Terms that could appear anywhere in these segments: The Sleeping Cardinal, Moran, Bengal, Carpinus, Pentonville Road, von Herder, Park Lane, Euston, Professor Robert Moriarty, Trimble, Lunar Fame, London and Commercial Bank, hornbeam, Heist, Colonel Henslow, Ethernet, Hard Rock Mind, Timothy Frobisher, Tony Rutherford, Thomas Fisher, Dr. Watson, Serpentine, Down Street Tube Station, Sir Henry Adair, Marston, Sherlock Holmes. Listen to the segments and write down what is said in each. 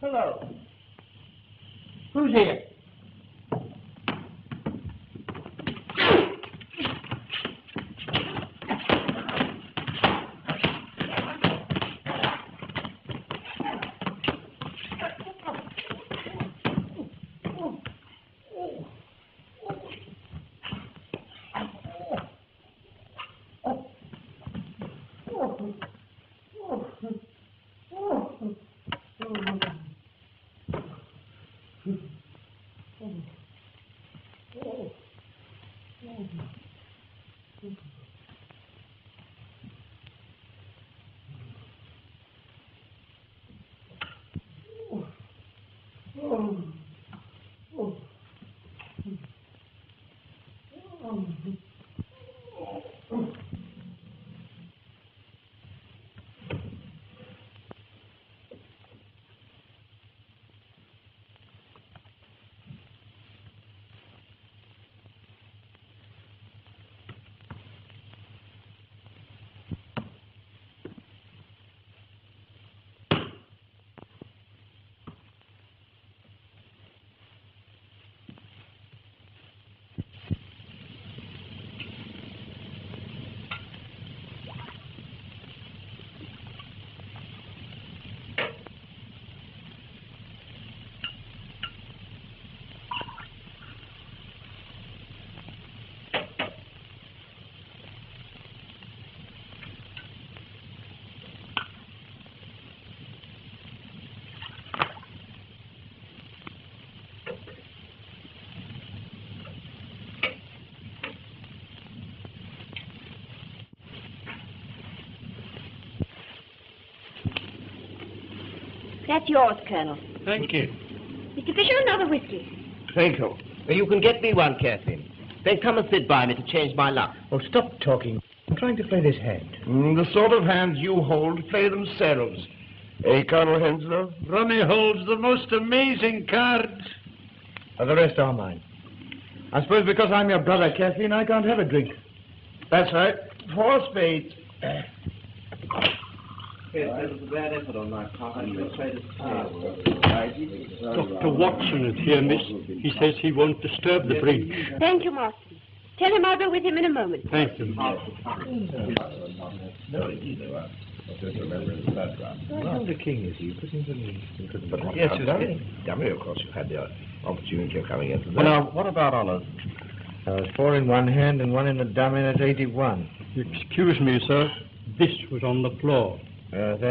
Hello. Who's here? That's yours, Colonel. Thank you. Mr. Fisher, another whiskey. Thank you. You can get me one, Kathleen. Then come and sit by me to change my luck. Oh, stop talking. I'm trying to play this hand. The sort of hands you hold play themselves. Eh, Colonel Henslow? Ronnie holds the most amazing cards. The rest are mine. I suppose because I'm your brother, Kathleen, I can't have a drink. That's right. Four spades. Yes, was a bad effort on my part. Dr. Watson is here, miss. He says he won't disturb the bridge. Thank you, Marston. Tell him I'll be with him in a moment. Thank you, Marston. How the king is he? Yes, it's very dummy, of course, you had the opportunity of coming in. Well, now, what about honours? Four in one hand and one in the dummy, and that's 81. Excuse me, sir. This was on the floor. Thanks.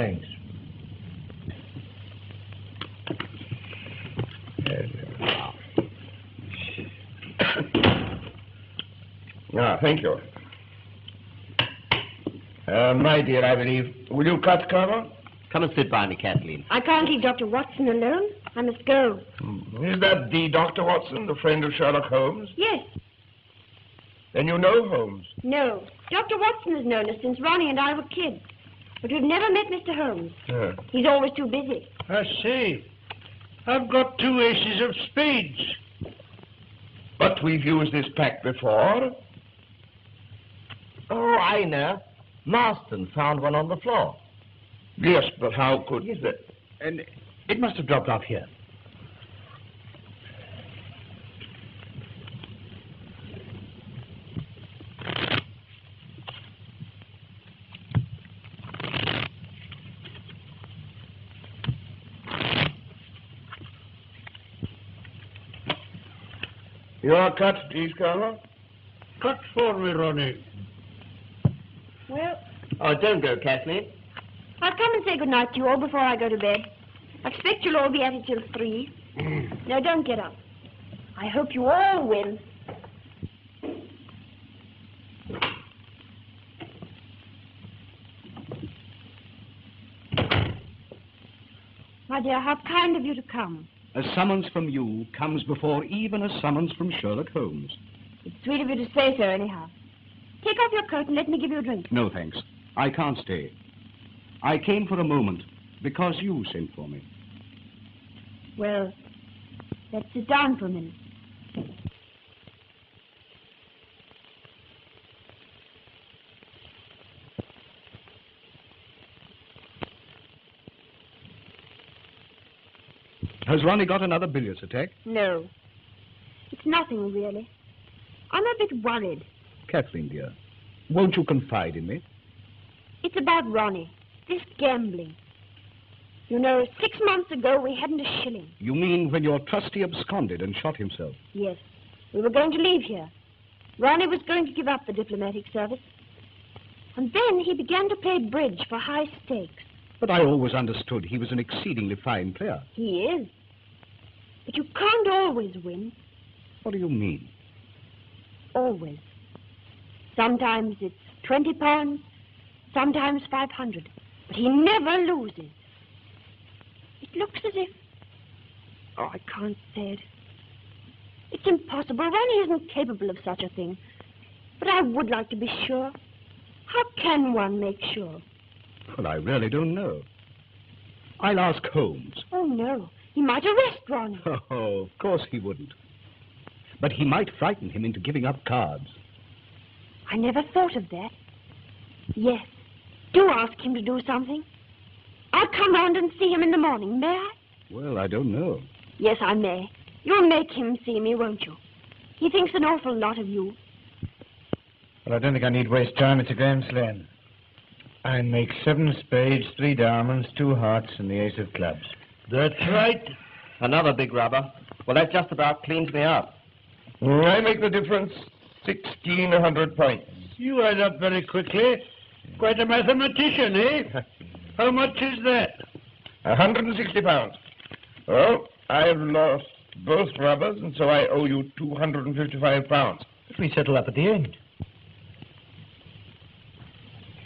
Thank you. My dear, I believe. Will you cut, Colonel? Come and sit by me, Kathleen. I can't leave Dr. Watson alone. I must go. Is that the Dr. Watson, the friend of Sherlock Holmes? Yes. Then you know Holmes? No. Dr. Watson has known us since Ronnie and I were kids. But we've never met Mr. Holmes. Yeah. He's always too busy. I see. I've got two aces of spades. But we've used this pack before. Oh, I know. Marston found one on the floor. Yes, but how could... Yes, but, and it must have dropped off here. Your cut, please, Colonel. Cut for me, Ronnie. Well... Oh, don't go, Kathleen. I'll come and say goodnight to you all before I go to bed. I expect you'll all be at it till 3. No, don't get up. I hope you all win. My dear, how kind of you to come. A summons from you comes before even a summons from Sherlock Holmes. It's sweet of you to say so, anyhow. Take off your coat and let me give you a drink. No, thanks. I can't stay. I came for a moment because you sent for me. Well, let's sit down for a minute. Has Ronnie got another bilious attack? No. It's nothing, really. I'm a bit worried. Kathleen, dear, won't you confide in me? It's about Ronnie, this gambling. You know, 6 months ago, we hadn't a shilling. You mean when your trustee absconded and shot himself? Yes. We were going to leave here. Ronnie was going to give up the diplomatic service. And then he began to play bridge for high stakes. But I always understood he was an exceedingly fine player. He is. But you can't always win. What do you mean? Always. Sometimes it's £20, sometimes 500. But he never loses. It looks as if... Oh, I can't say it. It's impossible. Ronnie isn't capable of such a thing. But I would like to be sure. How can one make sure? Well, I really don't know. I'll ask Holmes. Oh, no. He might arrest Ronnie. Oh, of course he wouldn't. But he might frighten him into giving up cards. I never thought of that. Yes. Do ask him to do something. I'll come round and see him in the morning, may I? Well, I don't know. Yes, I may. You'll make him see me, won't you? He thinks an awful lot of you. Well, I don't think I need waste time. It's a grand slam. I make 7 spades, 3 diamonds, 2 hearts, and the ace of clubs. That's right. Another big rubber. Well, that just about cleans me up. I make the difference, 1,600 points. You add up very quickly. Quite a mathematician, eh? How much is that? 160 pounds. Oh, I've lost both rubbers, and so I owe you 255 pounds. If we settle up at the end.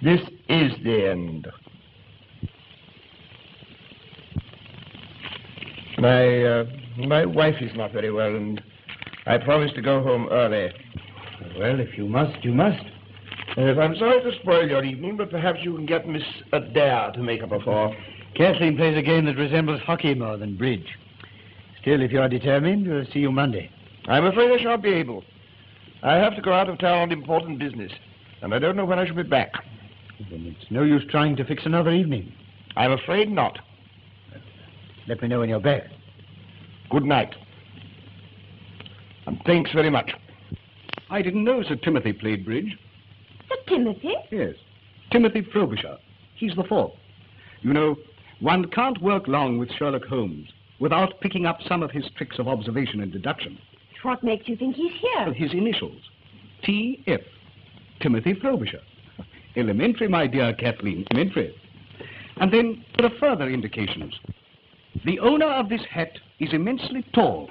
This is the end. My wife is not very well, and I promised to go home early. Well, if you must, you must. I'm sorry to spoil your evening, but perhaps you can get Miss Adair to make up a four. Kathleen plays a game that resembles hockey more than bridge. Still, if you are determined, we'll see you Monday. I'm afraid I shan't be able. I have to go out of town on important business, and I don't know when I shall be back. Then it's no use trying to fix another evening. I'm afraid not. Let me know when you're back. Good night. And thanks very much. I didn't know Sir Timothy played bridge. Timothy? Yes. Timothy Frobisher. He's the fourth. You know, one can't work long with Sherlock Holmes without picking up some of his tricks of observation and deduction. What makes you think he's here? Well, his initials. T.F. Timothy Frobisher. Elementary, my dear Kathleen, elementary. And then there are further indications. The owner of this hat is immensely tall.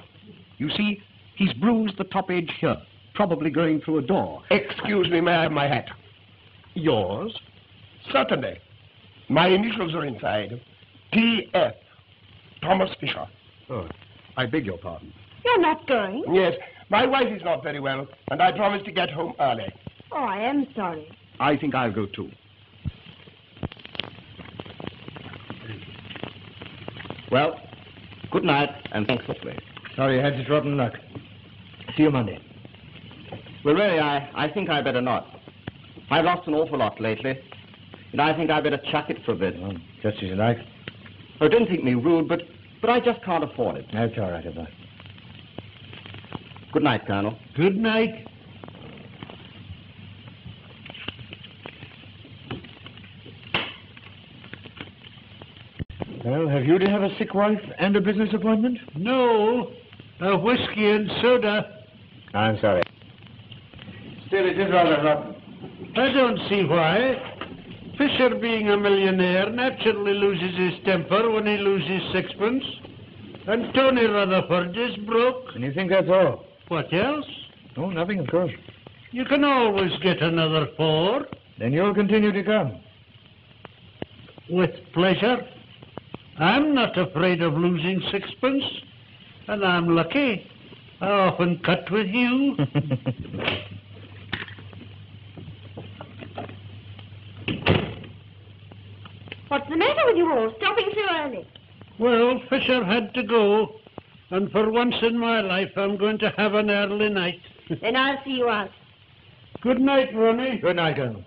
You see, he's bruised the top edge here, probably going through a door. Excuse me, may I have my hat? Yours? Certainly. My initials are inside. T.F. Thomas Fisher. Oh, I beg your pardon. You're not going? Yes. My wife is not very well, and I promised to get home early. Oh, I am sorry. I think I'll go too. Well, good night, and thanks for playing. Sorry you had such rotten luck. See you Monday. Well, really, I think I better not. I've lost an awful lot lately, and I think I better chuck it for a bit. Oh, just as you like. Oh, don't think me rude, but I just can't afford it. That's all right, Eva. Good night, Colonel. Good night. Well, have you to have a sick wife and a business appointment? No, a whiskey and soda. I'm sorry. Still, it is rather rotten. I don't see why. Fisher, being a millionaire, naturally loses his temper when he loses sixpence. And Tony Rutherford is broke. And you think that's all? What else? Oh, nothing, of course. You can always get another four. Then you'll continue to come. With pleasure. I'm not afraid of losing sixpence. And I'm lucky. I often cut with you. What's the matter with you all, stopping so early? Well, Fisher had to go, and for once in my life I'm going to have an early night. Then I'll see you out. Good night, Ronnie. Good night, Colonel.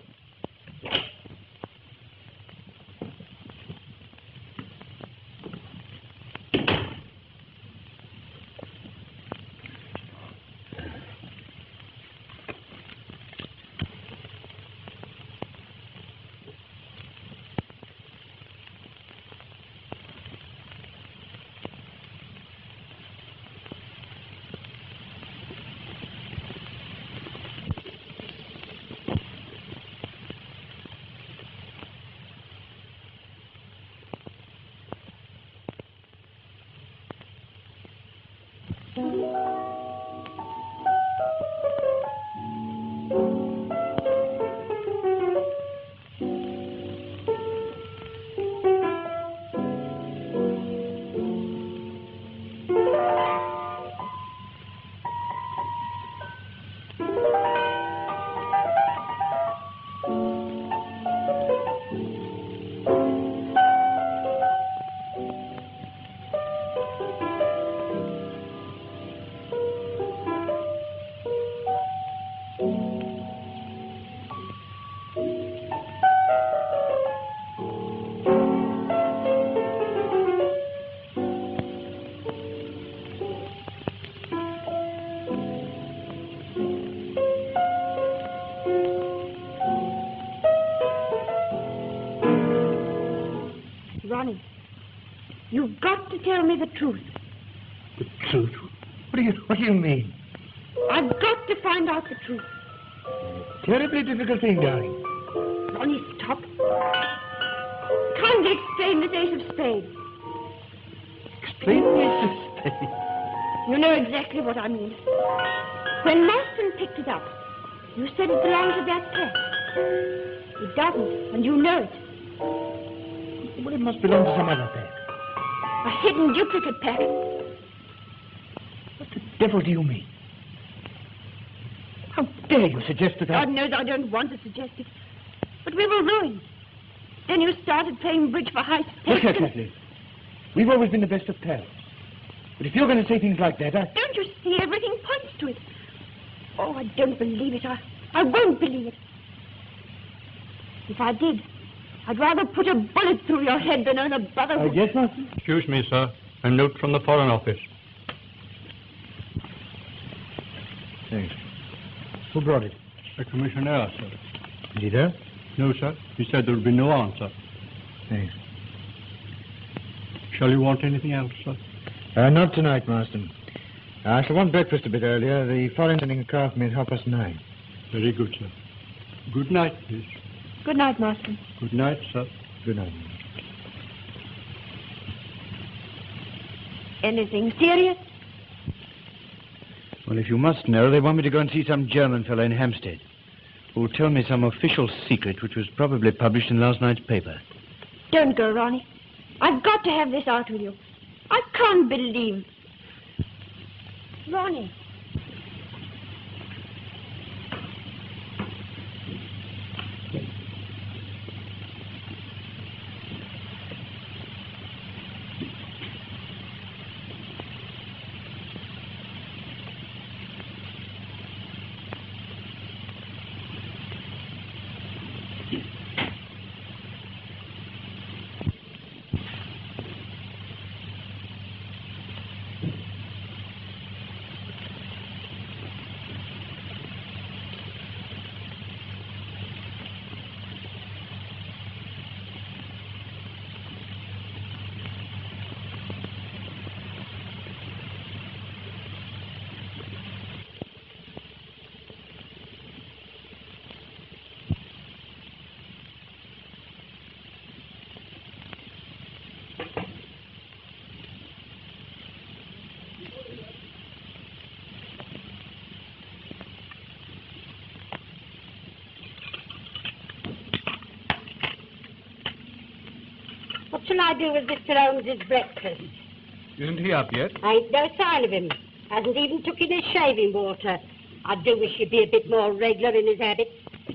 Ronnie, you've got to tell me the truth. The truth? What do you mean? I've got to find out the truth. Terribly difficult thing, darling. Ronnie, stop. Can't you explain the ace of spades? Explain the ace of spades? You know exactly what I mean. When Marston picked it up, you said it belonged to that cat. It doesn't, and you know it. Well, it must belong to some other pack. A hidden duplicate pack. What the devil do you mean? How dare you suggest that I... God knows I don't want to suggest it. But we were ruined. Then you started playing bridge for high stakes. Look here, Kathleen. We've always been the best of pals. But if you're going to say things like that, I... Don't you see? Everything points to it. Oh, I don't believe it. I won't believe it. If I did, I'd rather put a bullet through your head than earn a brother... Yes, Marston? Excuse me, sir. A note from the Foreign Office. Thanks. Who brought it? The commissioner, sir. Is he there? No, sir. He said there would be no answer. Thanks. Shall you want anything else, sir? Not tonight, Marston. I shall want breakfast a bit earlier. The foreign sending a car for me at 9:30. Very good, sir. Good night, please. Good night, Marston. Good night, sir. Good night. Anything serious? Well, if you must know, they want me to go and see some German fellow in Hampstead who will tell me some official secret which was probably published in last night's paper. Don't go, Ronnie. I've got to have this out with you. I can't believe... Ronnie. What shall I do with Mr. Holmes's breakfast? Isn't he up yet? I ain't no sign of him. Hasn't even took in his shaving water. I do wish he'd be a bit more regular in his habits.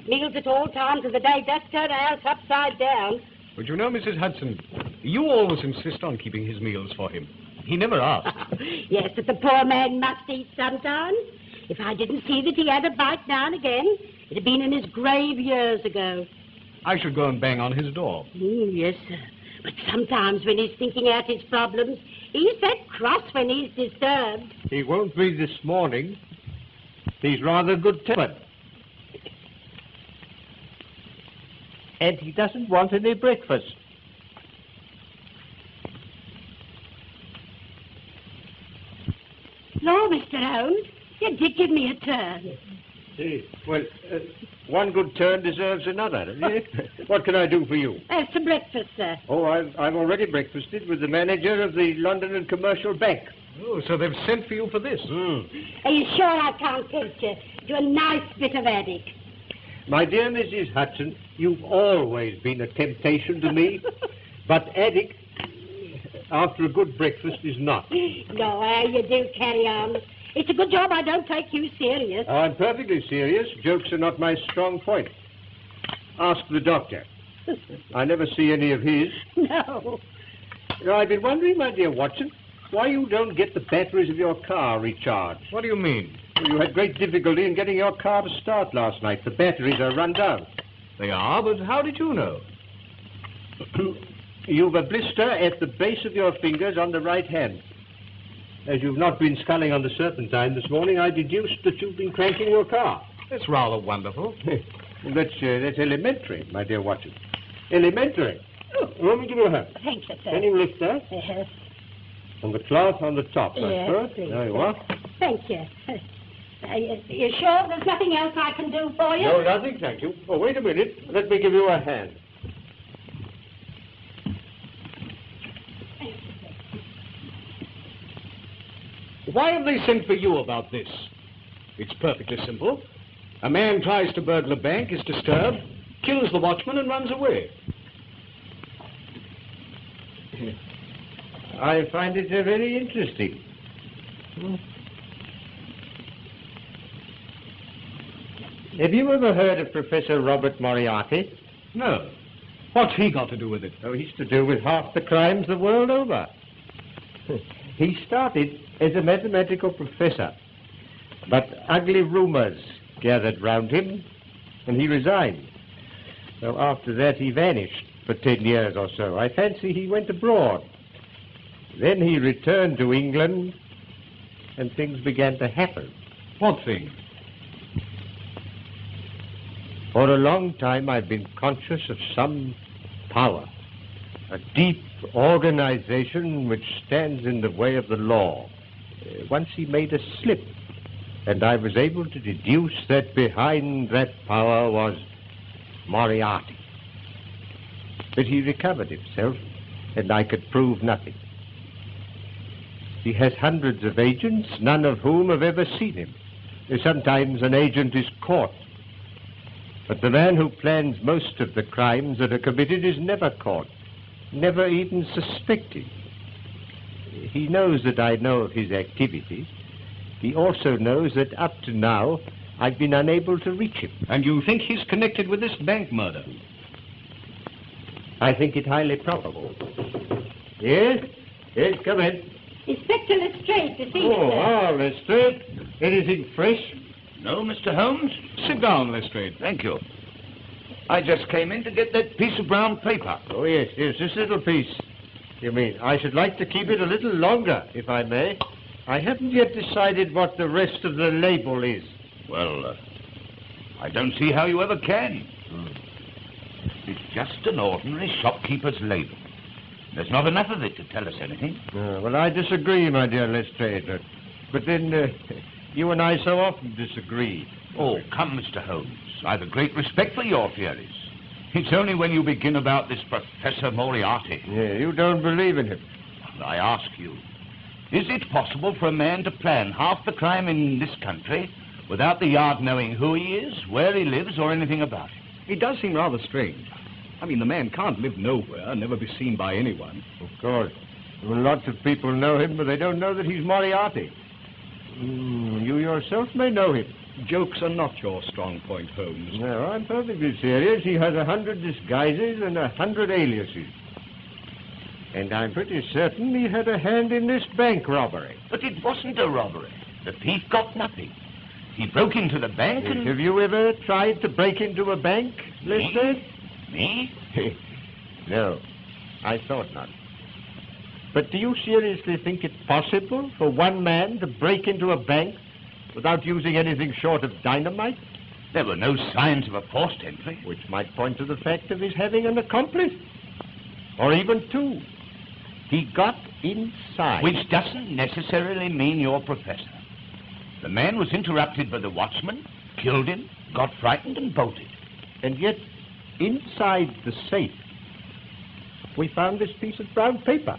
Meals at all times of the day does turn a house upside down. But you know, Mrs. Hudson, you always insist on keeping his meals for him. He never asks. Yes, but the poor man must eat sometimes. If I didn't see that he had a bite now and again, it'd have been in his grave years ago. I should go and bang on his door. Yes, sir. But sometimes when he's thinking out his problems, he's that cross when he's disturbed. He won't be this morning. He's rather good-tempered. And he doesn't want any breakfast. Lord, Mr. Holmes, you did give me a turn. Well, one good turn deserves another. What can I do for you? Some breakfast, sir. Oh, I've already breakfasted with the manager of the London and Commercial Bank. Oh, so they've sent for you for this. Mm. Are you sure I can't tempt you to a nice bit of attic? My dear Mrs. Hudson, you've always been a temptation to me. But attic, after a good breakfast, is not. No, you do carry on. It's a good job I don't take you serious. I'm perfectly serious. Jokes are not my strong point. Ask the doctor. I never see any of his. No. I've been wondering, my dear Watson, why you don't get the batteries of your car recharged. What do you mean? You had great difficulty in getting your car to start last night. The batteries are run down. They are, but how did you know? You've a blister at the base of your fingers on the right hand. As you've not been sculling on the Serpentine this morning, I deduced that you've been cranking your car. That's rather wonderful. That's elementary, my dear Watson. Elementary. Let me give you a hand. Thank you, sir. Can you lift that? Yes. And the cloth on the top, that's good. There you are. Thank you. Are you sure there's nothing else I can do for you? No, nothing, thank you. Oh, wait a minute. Let me give you a hand. Why have they sent for you about this? It's perfectly simple. A man tries to burgle a bank, is disturbed, kills the watchman and runs away. I find it very interesting. Have you ever heard of Professor Robert Moriarty? No. What's he got to do with it? Oh, he's to do with half the crimes the world over. He started as a mathematical professor, but ugly rumors gathered round him, and he resigned. So after that, he vanished for 10 years or so. I fancy he went abroad. Then he returned to England, and things began to happen. What things? For a long time, I've been conscious of some power, a deep organization which stands in the way of the law. Once he made a slip, and I was able to deduce that behind that power was Moriarty. But he recovered himself, and I could prove nothing. He has hundreds of agents, none of whom have ever seen him. Sometimes an agent is caught, but the man who plans most of the crimes that are committed is never caught, never even suspected. He knows that I know of his activities. He also knows that up to now, I've been unable to reach him. And you think he's connected with this bank murder? I think it highly probable. Yes? Yes, come in. Inspector Lestrade to see you, sir. Ah, Lestrade. Anything fresh? No, Mr. Holmes. Sit down, Lestrade. Thank you. I just came in to get that piece of brown paper. Oh, yes, yes, this little piece. You mean, I should like to keep it a little longer, if I may. I haven't yet decided what the rest of the label is. Well, I don't see how you ever can. It's just an ordinary shopkeeper's label. There's not enough of it to tell us anything. Well, I disagree, my dear Lestrade. But then, you and I so often disagree. Oh, come, Mr. Holmes. I've a great respect for your theories. It's only when you begin about this Professor Moriarty. Yeah, you don't believe in him. I ask you, is it possible for a man to plan half the crime in this country without the Yard knowing who he is, where he lives, or anything about him? It does seem rather strange. I mean, the man can't live nowhere, never be seen by anyone. Of course. Well, lots of people know him, but they don't know that he's Moriarty. You yourself may know him. Jokes are not your strong point, Holmes. No, I'm perfectly serious. He has 100 disguises and 100 aliases. And I'm pretty certain he had a hand in this bank robbery. But it wasn't a robbery. The thief got nothing. He broke into the bank and... Have you ever tried to break into a bank, Lestrade? Me? No, I thought not. But do you seriously think it possible for one man to break into a bank without using anything short of dynamite? There were no signs of a forced entry. Which might point to the fact of his having an accomplice. Or even two. He got inside. Which doesn't necessarily mean your professor. The man was interrupted by the watchman, killed him, got frightened and bolted. And yet, inside the safe, we found this piece of brown paper.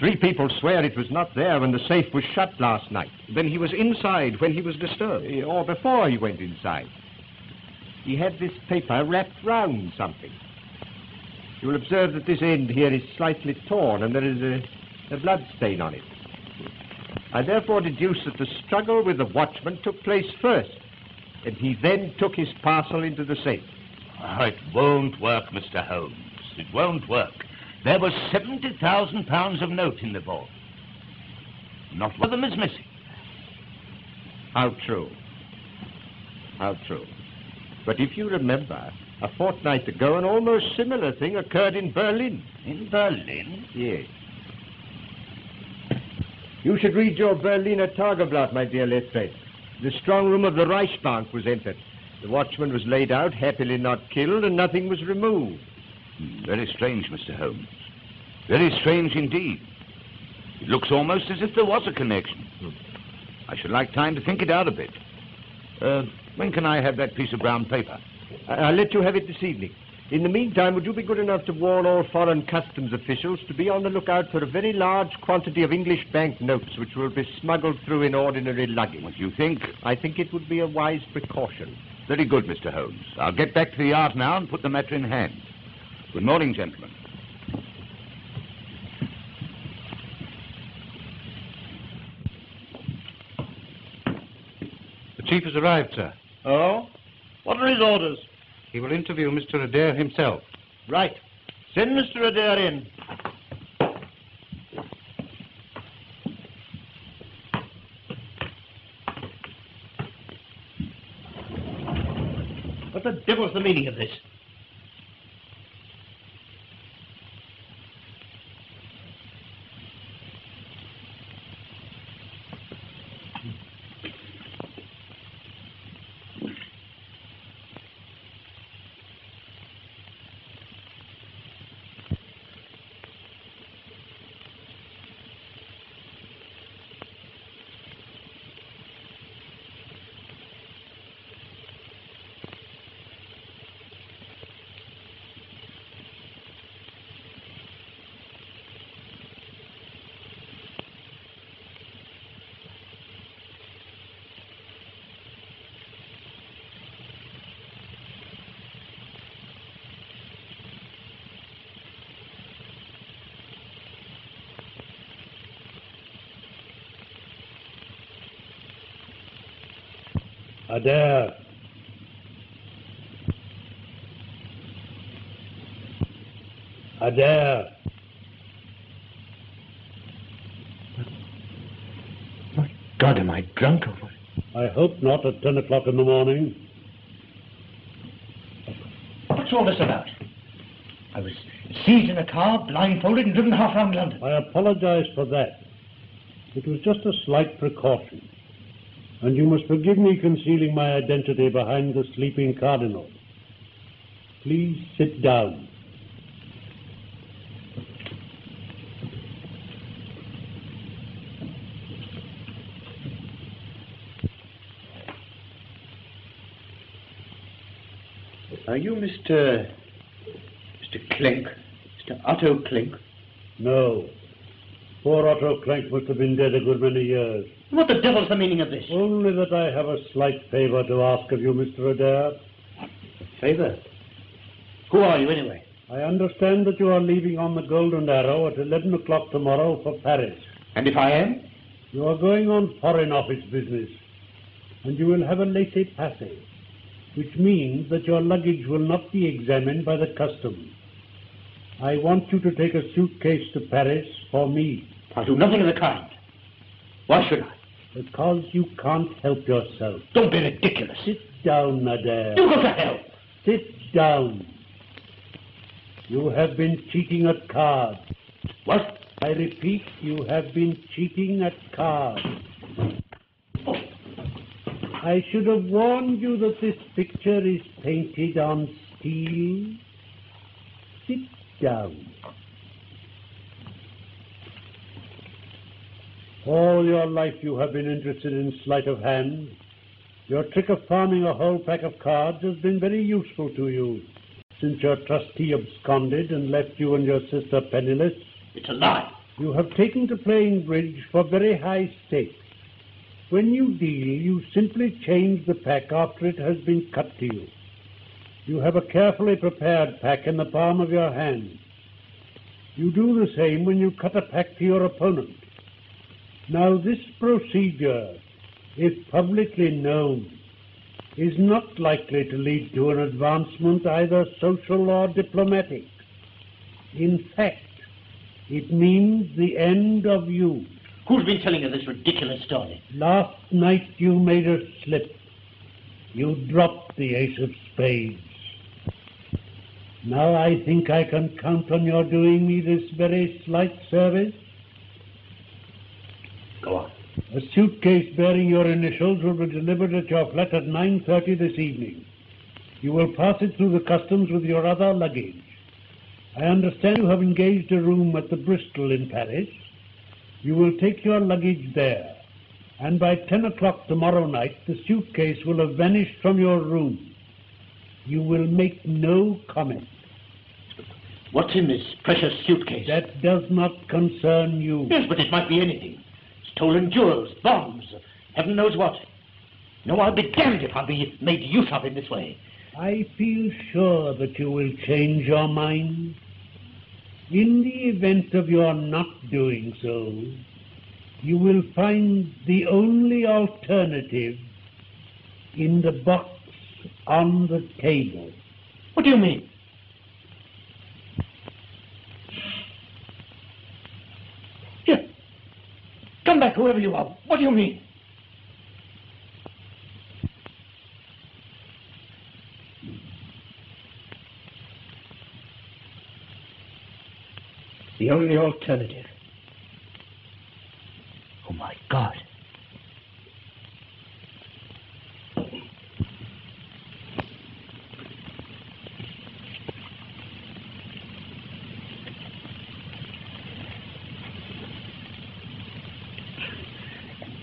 3 people swear it was not there when the safe was shut last night. Then he was inside when he was disturbed. Or before he went inside. He had this paper wrapped round something. You will observe that this end here is slightly torn and there is a blood stain on it. I therefore deduce that the struggle with the watchman took place first, and he then took his parcel into the safe. Oh, it won't work, Mr. Holmes. It won't work. There was £70,000 of note in the vault. Not one of them is missing. How true. How true. But if you remember, a fortnight ago, an almost similar thing occurred in Berlin. In Berlin? Yes. You should read your Berliner Tageblatt, my dear Lestrade. The strong room of the Reichsbank was entered. The watchman was laid out, happily not killed, and nothing was removed. Very strange, Mr. Holmes. Very strange indeed. It looks almost as if there was a connection. I should like time to think it out a bit. When can I have that piece of brown paper? I'll let you have it this evening. In the meantime, would you be good enough to warn all foreign customs officials to be on the lookout for a very large quantity of English banknotes which will be smuggled through in ordinary luggage? What do you think? I think it would be a wise precaution. Very good, Mr. Holmes. I'll get back to the yard now and put the matter in hand. Good morning, gentlemen. The chief has arrived, sir. Oh? What are his orders? He will interview Mr. Adair himself. Right. Send Mr. Adair in. What the devil's the meaning of this? Adair. Adair. My God, am I drunk or what? I hope not at 10 o'clock in the morning. What's all this about? I was seized in a car, blindfolded and driven half round London. I apologize for that. It was just a slight precaution. And you must forgive me concealing my identity behind the sleeping cardinal. Please sit down. Are you Mr. Clink? Mr. Otto Clink? No. Poor Otto Clank must have been dead a good many years. What the devil's the meaning of this? Only that I have a slight favour to ask of you, Mr. Adair. Favour? Who are you, anyway? I understand that you are leaving on the Golden Arrow at 11 o'clock tomorrow for Paris. And if I am? You are going on Foreign Office business, and you will have a laissez-passer, which means that your luggage will not be examined by the customs. I want you to take a suitcase to Paris for me. I'll do nothing of the kind. Why should I? Because you can't help yourself. Don't be ridiculous. Sit down, Adair. You go to hell. Sit down. You have been cheating at cards. What? I repeat, you have been cheating at cards. Oh. I should have warned you that this picture is painted on steel. Sit down. All your life you have been interested in sleight of hand. Your trick of farming a whole pack of cards has been very useful to you, since your trustee absconded and left you and your sister penniless. It's a lie. You have taken to playing bridge for very high stakes. When you deal, you simply change the pack after it has been cut to you. You have a carefully prepared pack in the palm of your hand. You do the same when you cut a pack to your opponent. Now this procedure, if publicly known, is not likely to lead to an advancement either social or diplomatic. In fact, it means the end of you. Who's been telling you this ridiculous story? Last night you made a slip. You dropped the ace of spades. Now I think I can count on your doing me this very slight service. Go on. A suitcase bearing your initials will be delivered at your flat at 9:30 this evening. You will pass it through the customs with your other luggage. I understand you have engaged a room at the Bristol in Paris. You will take your luggage there, and by 10 o'clock tomorrow night the suitcase will have vanished from your room. You will make no comment. What's in this precious suitcase? That does not concern you. Yes, but it might be anything. Stolen jewels, bombs, heaven knows what. No, I'll be damned if I'll be made use of in this way. I feel sure that you will change your mind. In the event of your not doing so, you will find the only alternative in the box on the table. What do you mean? Here. Come back, whoever you are. What do you mean? The only alternative. Oh, my God.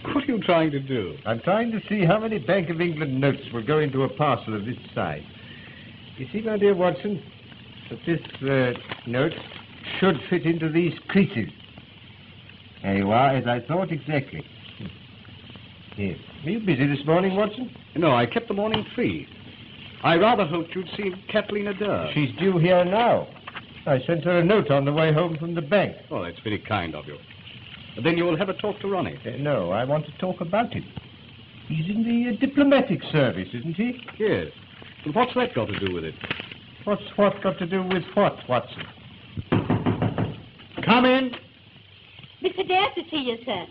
What are you trying to do? I'm trying to see how many Bank of England notes will go into a parcel of this size. You see, my dear Watson, that this note should fit into these creases. There you are, as I thought, exactly. Here. Were you busy this morning, Watson? No, I kept the morning free. I rather hoped you'd seen Kathleen Adair. She's due here now. I sent her a note on the way home from the bank. Oh, that's very kind of you. Then you'll have a talk to Ronnie. No, I want to talk about it. He's in the diplomatic service, isn't he? Yes. And what's that got to do with it? What's what got to do with what, Watson? Come in. Mr. Adair to see you, sir.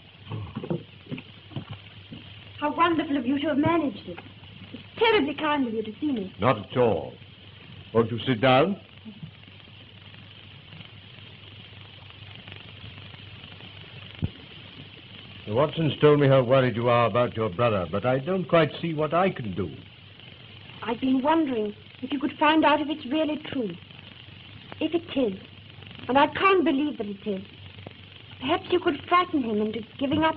How wonderful of you to have managed it. It's terribly kind of you to see me. Not at all. Won't you sit down? The Watsons told me how worried you are about your brother, but I don't quite see what I can do. I've been wondering if you could find out if it's really true. If it is. And I can't believe that it is. Perhaps you could frighten him into giving up.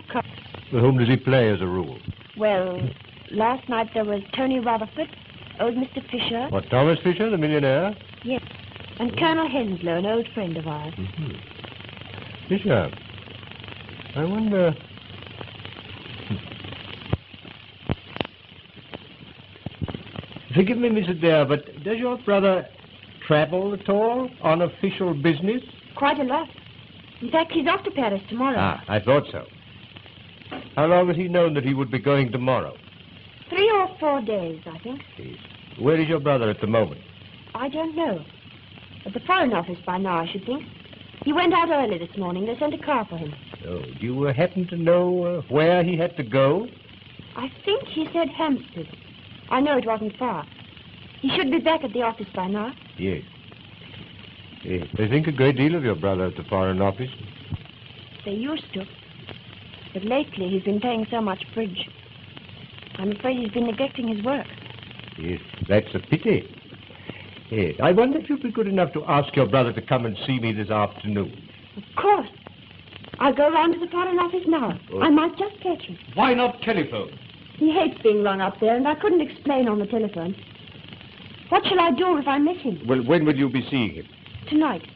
With whom does he play as a rule? Well, last night there was Tony Rutherford, old Mr. Fisher. What, Thomas Fisher, the millionaire? Yes, and Colonel Henslow, an old friend of ours. Mm-hmm. Fisher, I wonder... Forgive me, Miss Adair, but does your brother travel at all on official business? Quite a lot. In fact, he's off to Paris tomorrow. Ah, I thought so. How long has he known that he would be going tomorrow? 3 or 4 days, I think. Please. Where is your brother at the moment? I don't know. At the Foreign Office by now, I should think. He went out early this morning. They sent a car for him. Oh, do you happen to know where he had to go? I think he said Hampstead. I know it wasn't far. He should be back at the office by now. Yes. Yes. They think a great deal of your brother at the Foreign Office. They used to. But lately he's been playing so much bridge. I'm afraid he's been neglecting his work. Yes, that's a pity. Yes. I wonder if you'd be good enough to ask your brother to come and see me this afternoon. Of course. I'll go round to the Foreign Office now. Oh. I might just catch him. Why not telephone? He hates being long up there, and I couldn't explain on the telephone. What shall I do if I miss him? Well, when will you be seeing him? Tonight.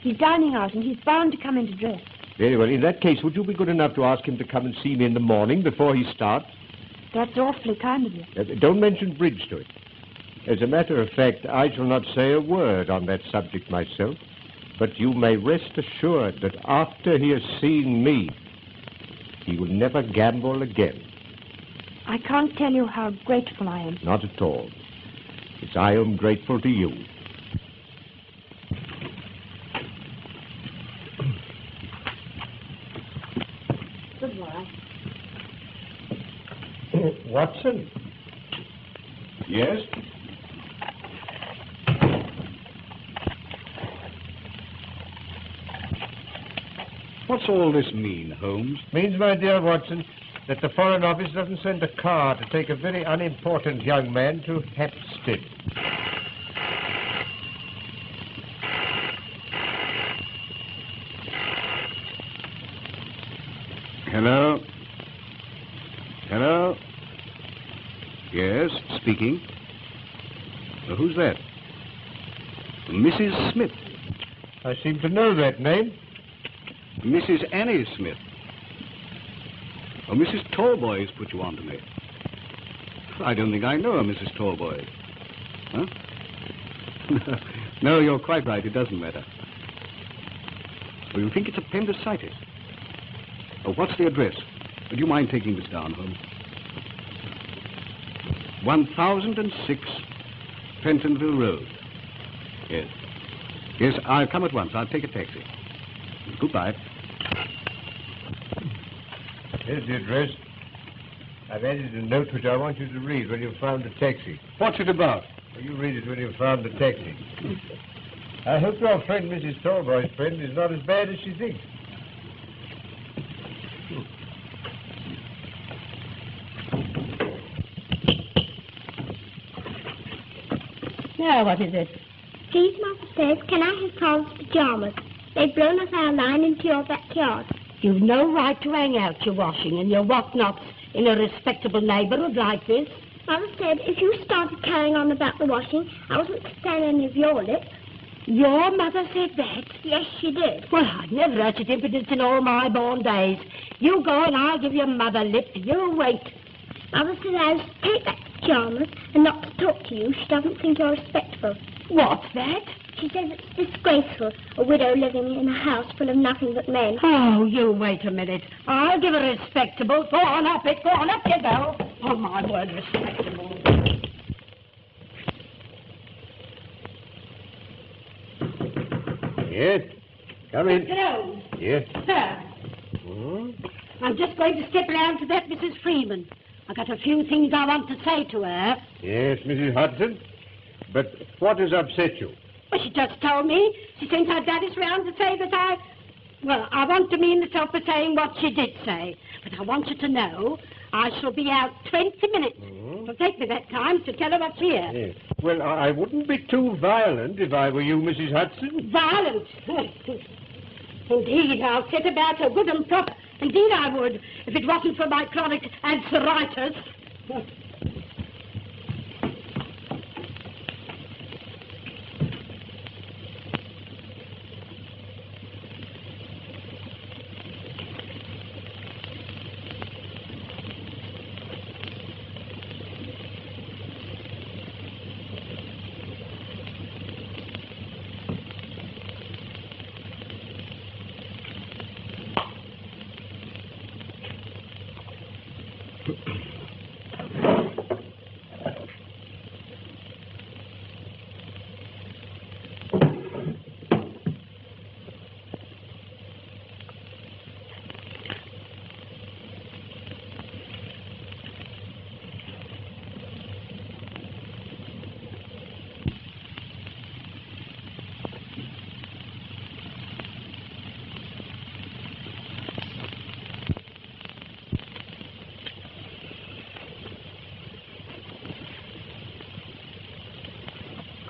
He's dining out and he's bound to come in to dress. Very well. In that case, would you be good enough to ask him to come and see me in the morning before he starts? That's awfully kind of you. Don't mention bridge to him. As a matter of fact, I shall not say a word on that subject myself. But you may rest assured that after he has seen me, he will never gamble again. I can't tell you how grateful I am. Not at all. Yes, I am grateful to you. Goodbye. Watson? Yes? What's all this mean, Holmes? Means, my dear Watson, that the Foreign Office doesn't send a car to take a very unimportant young man to Hampstead. Hello? Hello? Yes, speaking. Who's that? Mrs. Smith. I seem to know that name. Mrs. Annie Smith. Oh, Mrs. Tallboys put you on to me. I don't think I know her, Mrs. Tallboys. Huh? No, you're quite right. It doesn't matter. Well, you think it's appendicitis. Oh, what's the address? Would you mind taking this down, Holmes? 1006 Pentonville Road. Yes. Yes, I'll come at once. I'll take a taxi. Goodbye. Here's the address. I've added a note which I want you to read when you've found the taxi. What's it about? Well, you read it when you've found the taxi. I hope your friend, Mrs. Tallboy's friend, is not as bad as she thinks. Now, what is it? Please, Master Stace, can I have Tom's pajamas? They've blown us our line into your backyard. You've no right to hang out your washing and your whatnots in a respectable neighborhood like this. Mother said if you started carrying on about the washing, I wasn't to stand any of your lip. Your mother said that? Yes, she did. Well, I've never heard such impudence in all my born days. You go and I'll give your mother lip. You wait. Mother said I was to take back the pajamas and not to talk to you. She doesn't think you're respectful. What's that? She says it's disgraceful, a widow living in a house full of nothing but men. Oh, you wait a minute. I'll give her respectable. Go on up it. Go on up you go. Oh, my word, respectable. Yes? Come in. Hello. Yes? Sir. Oh? I'm just going to step round to that Mrs. Freeman. I've got a few things I want to say to her. Yes, Mrs. Hudson? But what has upset you? Well, she just told me. She thinks I've got this round to say that I... Well, I want to mean myself for saying what she did say. But I want you to know I shall be out 20 minutes. Mm-hmm. It'll take me that time to tell her what's here. Yes. Well, I wouldn't be too violent if I were you, Mrs. Hudson. Violent? Indeed, I'll set about her good and proper. Indeed, I would, if it wasn't for my chronic ulceritis.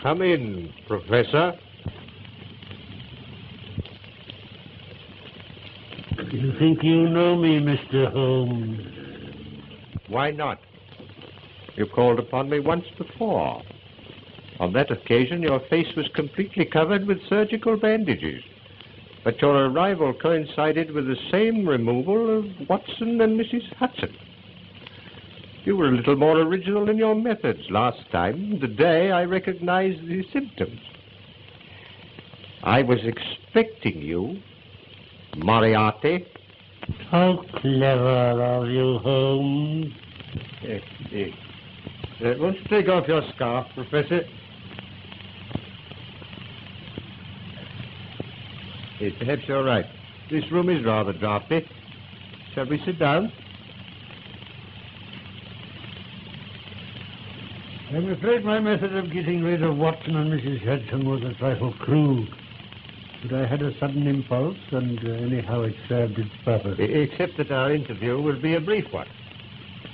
Come in, Professor. You think you know me, Mr. Holmes? Why not? You called upon me once before. On that occasion, your face was completely covered with surgical bandages. But your arrival coincided with the same removal of Watson and Mrs. Hudson. You were a little more original in your methods last time, the day I recognized the symptoms. I was expecting you, Moriarty. How clever of you, Holmes. Won't you take off your scarf, Professor? Perhaps you're right. This room is rather draughty. Shall we sit down? I'm afraid my method of getting rid of Watson and Mrs. Hudson was a trifle crude. But I had a sudden impulse, and anyhow it served its purpose. Except that our interview will be a brief one.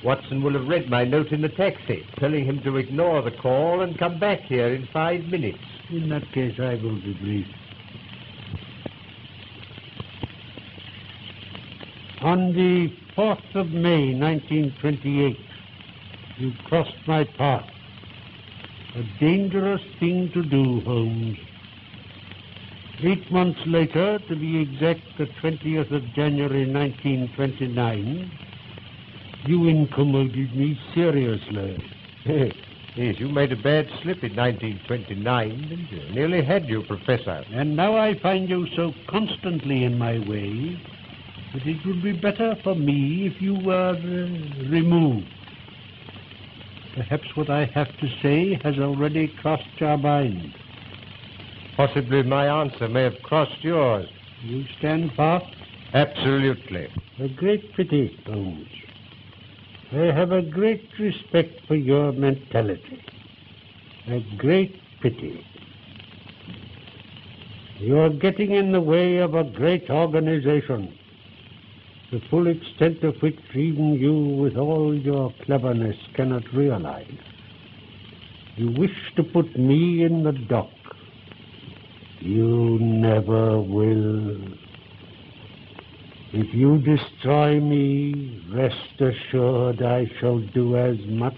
Watson will have read my note in the taxi, telling him to ignore the call and come back here in 5 minutes. In that case, I will be brief. On the 4th of May, 1928, you crossed my path. A dangerous thing to do, Holmes. 8 months later, to be exact, the 20th of January, 1929, you incommoded me seriously. Yes, you made a bad slip in 1929, didn't you? Nearly had you, Professor. And now I find you so constantly in my way that it would be better for me if you were removed. Perhaps what I have to say has already crossed your mind. Possibly my answer may have crossed yours. You stand fast? Absolutely. A great pity, Holmes. I have a great respect for your mentality. A great pity. You're getting in the way of a great organization, the full extent of which even you, with all your cleverness, cannot realize. You wish to put me in the dock. You never will. If you destroy me, rest assured I shall do as much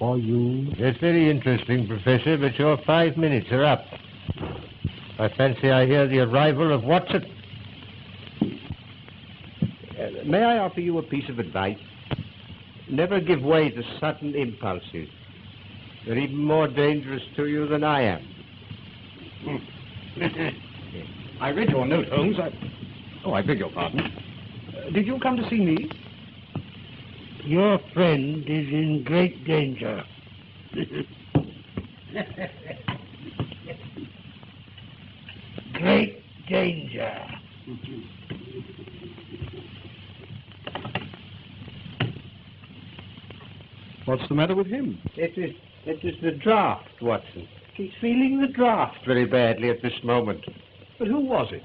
for you. That's very interesting, Professor, but your 5 minutes are up. I fancy I hear the arrival of Watson. May I offer you a piece of advice? Never give way to sudden impulses. They're even more dangerous to you than I am. I read your note, Holmes. Oh, I beg your pardon. Did you come to see me? Your friend is in great danger. Great danger. What's the matter with him? It is the draft, Watson. He's feeling the draft very badly at this moment. But who was it?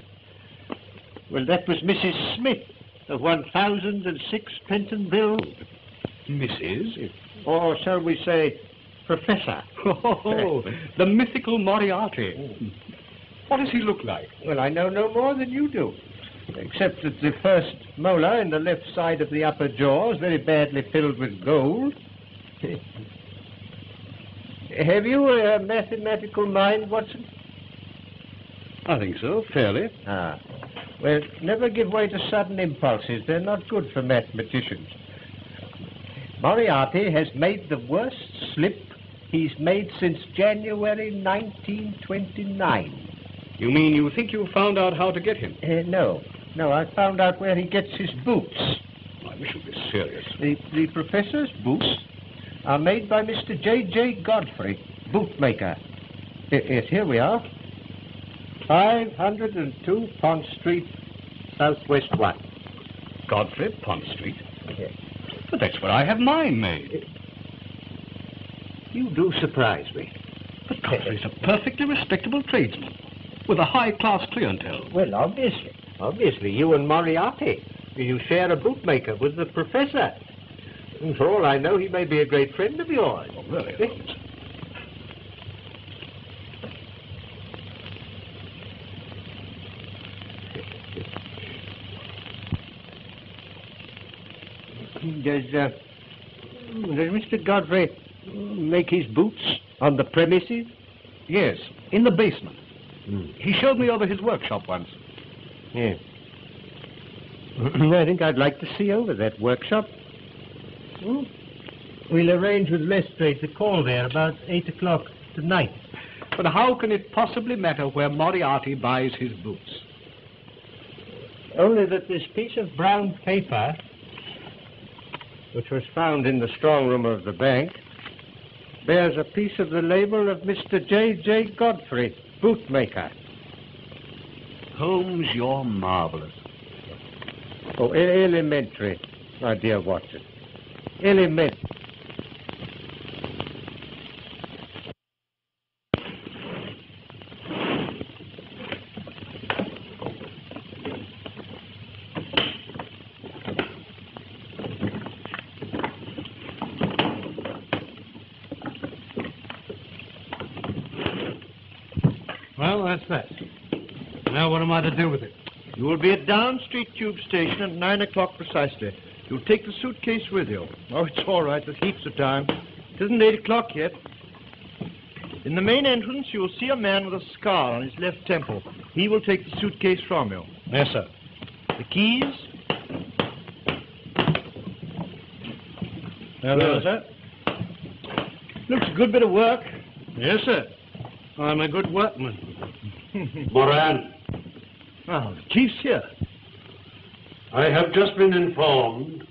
Well, that was Mrs. Smith of 1006 Pentonville. Mrs.? Or shall we say, Professor? Oh, the mythical Moriarty. What does he look like? Well, I know no more than you do, except that the first molar in the left side of the upper jaw is very badly filled with gold. Have you a mathematical mind, Watson? I think so, fairly. Ah. Well, never give way to sudden impulses. They're not good for mathematicians. Moriarty has made the worst slip he's made since January 1929. You mean you think you found out how to get him? No, I found out where he gets his boots. Oh, I wish you'd be serious. The professor's boots are made by Mr. J.J. Godfrey, bootmaker. Yes, here we are. 502 Pont Street, Southwest 1. Godfrey, Pont Street? Yes. But that's where I have mine made. You do surprise me. But Godfrey's a perfectly respectable tradesman with a high-class clientele. Well, obviously. Obviously, you and Moriarty. You share a bootmaker with the professor. And for all I know, he may be a great friend of yours. Oh, really? Does Mr. Godfrey make his boots on the premises? Yes, in the basement. He showed me over his workshop once. Yes. I think I'd like to see over that workshop. We'll arrange with Lestrade to call there about 8 o'clock tonight. But how can it possibly matter where Moriarty buys his boots? Only that this piece of brown paper, which was found in the strong room of the bank, bears a piece of the label of Mr. J.J. Godfrey, bootmaker. Holmes, you're marvelous. Oh, elementary, my dear Watson. Elementary. Well, that's that. Now what am I to do with it? You will be at Down Street Tube Station at 9 o'clock precisely. You'll take the suitcase with you. Oh, it's all right. There's heaps of time. It isn't 8 o'clock yet. In the main entrance, you'll see a man with a scar on his left temple. He will take the suitcase from you. Yes, sir. The keys? Hello, sir. Looks a good bit of work. Yes, sir. I'm a good workman. Moran. Oh, the chief's here. I have just been informed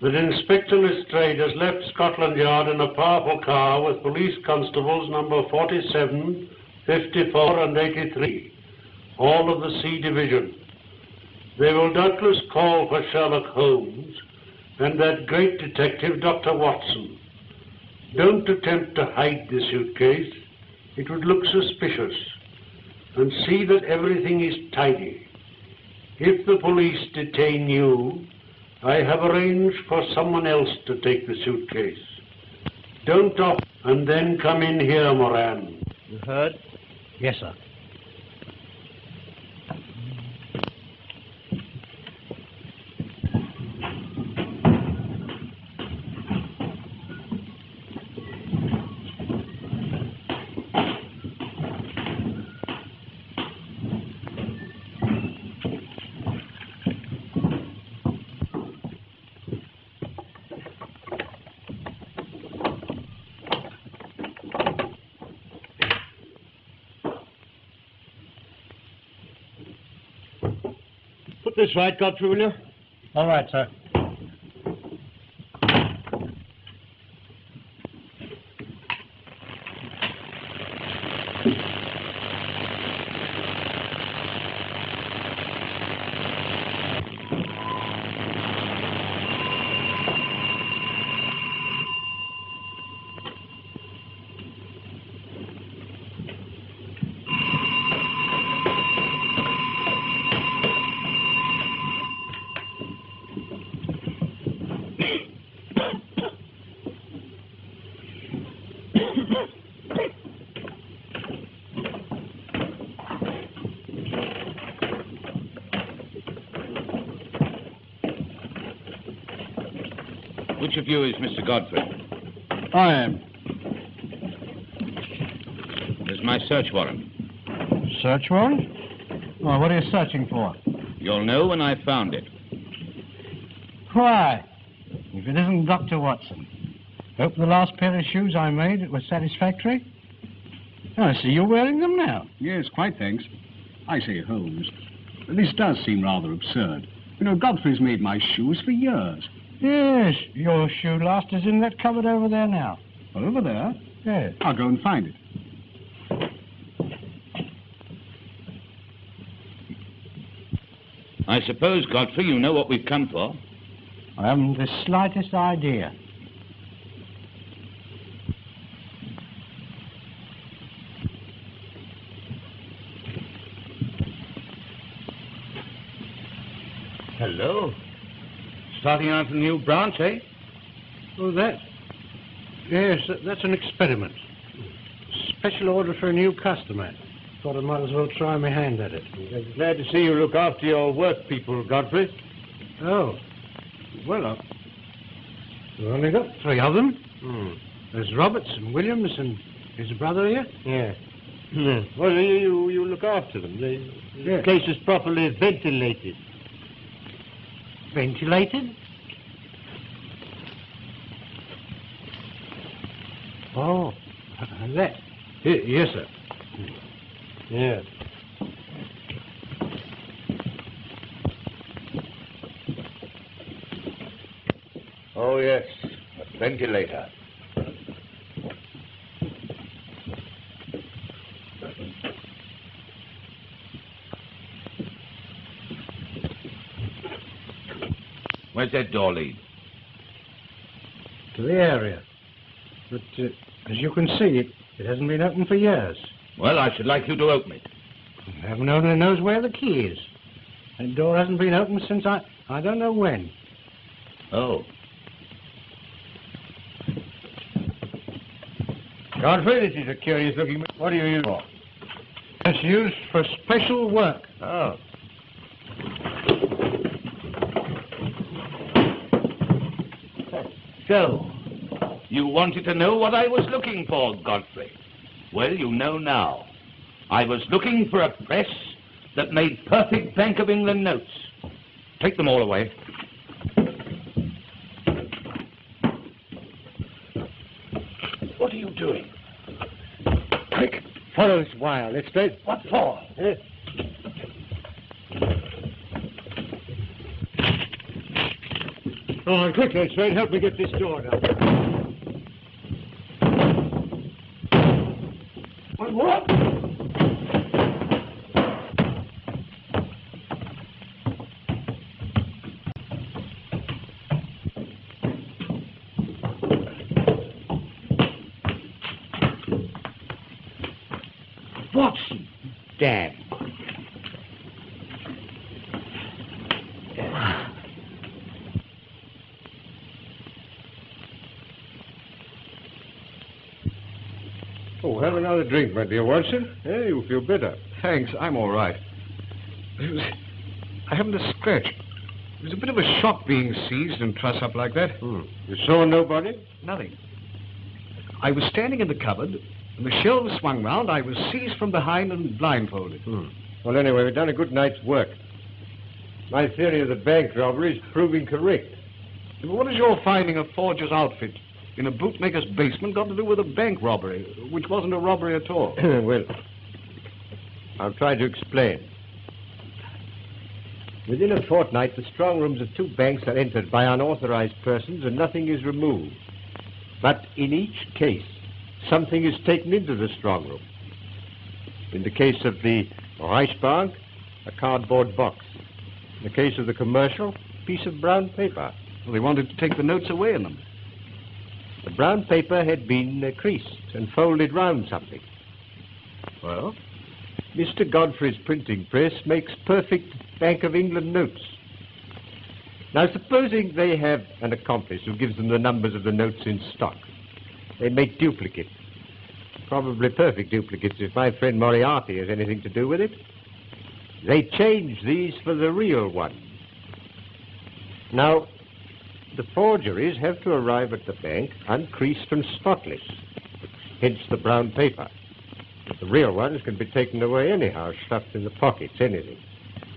that Inspector Lestrade has left Scotland Yard in a powerful car with police constables number 47, 54 and 83, all of the C Division. They will doubtless call for Sherlock Holmes and that great detective, Dr. Watson. Don't attempt to hide the suitcase. It would look suspicious. And see that everything is tidy. If the police detain you, I have arranged for someone else to take the suitcase. Don't offer and then come in here, Moran. You heard? Yes, sir. That's right, Godfrey, will you? All right, sir. Which of you is Mr. Godfrey? I am. There's my search warrant. Search warrant? Well, what are you searching for? You'll know when I've found it. Why? If it isn't Dr. Watson. Hope the last pair of shoes I made was satisfactory. Oh, I see you're wearing them now. Yes, quite thanks. I say, Holmes, this does seem rather absurd. You know, Godfrey's made my shoes for years. Yes, your shoe last is in that cupboard over there now. Over there? Yes. I'll go and find it. I suppose, Godfrey, you know what we've come for. I haven't the slightest idea. Hello. Starting out a new branch, eh? Oh, that? Yes, that's an experiment. Special order for a new customer. Thought I might as well try my hand at it. I'm glad to see you look after your work people, Godfrey. Oh. Well, we've only got three of them. Mm. There's Roberts and Williams and his brother here. Yeah. Mm. Well, you look after them. The place is properly ventilated. Ventilated? Oh, that. Yes, sir. Yeah. Oh, yes, a ventilator. Where's that door lead? To the area. But as you can see, it hasn't been opened for years. Well, I should like you to open it. Heaven only knows where the key is. That door hasn't been opened since I don't know when. Oh. Godfrey, this is a curious looking... What do you use for? It's used for special work. Oh. So, you wanted to know what I was looking for, Godfrey. Well, you know now. I was looking for a press that made perfect Bank of England notes. Take them all away. What are you doing? Quick, follow this wire, Lestrade. What for? Go on, quick, Lestrade, help me get this door down. What? Watson. Damn. Oh, have another drink, my dear Watson. Hey, you feel better. Thanks, I'm all right. I haven't a scratch. It was a bit of a shock being seized and trussed up like that. You saw nobody? Nothing. I was standing in the cupboard. The shelves swung round, I was seized from behind and blindfolded. Well, anyway, we've done a good night's work. My theory of the bank robbery is proving correct. But what is your finding a forger's outfit in a bootmaker's basement got to do with a bank robbery, which wasn't a robbery at all? Well, I'll try to explain. Within a fortnight, the strong rooms of two banks are entered by unauthorized persons and nothing is removed. But in each case, something is taken into the strong room. In the case of the Reichsbank, a cardboard box. In the case of the Commercial, a piece of brown paper. Well, they wanted to take the notes away in them. The brown paper had been creased and folded round something. Well? Mr. Godfrey's printing press makes perfect Bank of England notes. Now, supposing they have an accomplice who gives them the numbers of the notes in stock. They make duplicates, probably perfect duplicates if my friend Moriarty has anything to do with it. They change these for the real one. Now, the forgeries have to arrive at the bank uncreased and spotless, hence the brown paper. But the real ones can be taken away anyhow, stuffed in the pockets, anything,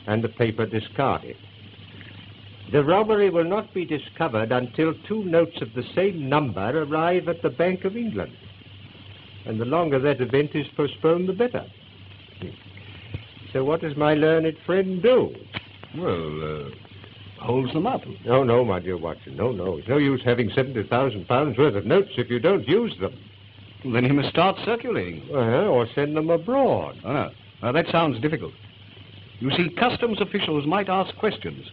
and the paper discarded. The robbery will not be discovered until two notes of the same number arrive at the Bank of England. And the longer that event is postponed, the better. So what does my learned friend do? Well, holds them up. No, no, my dear Watson, no, no. It's no use having £70,000 worth of notes if you don't use them. Well, then he must start circulating. Or send them abroad. Oh, no, that sounds difficult. You see, customs officials might ask questions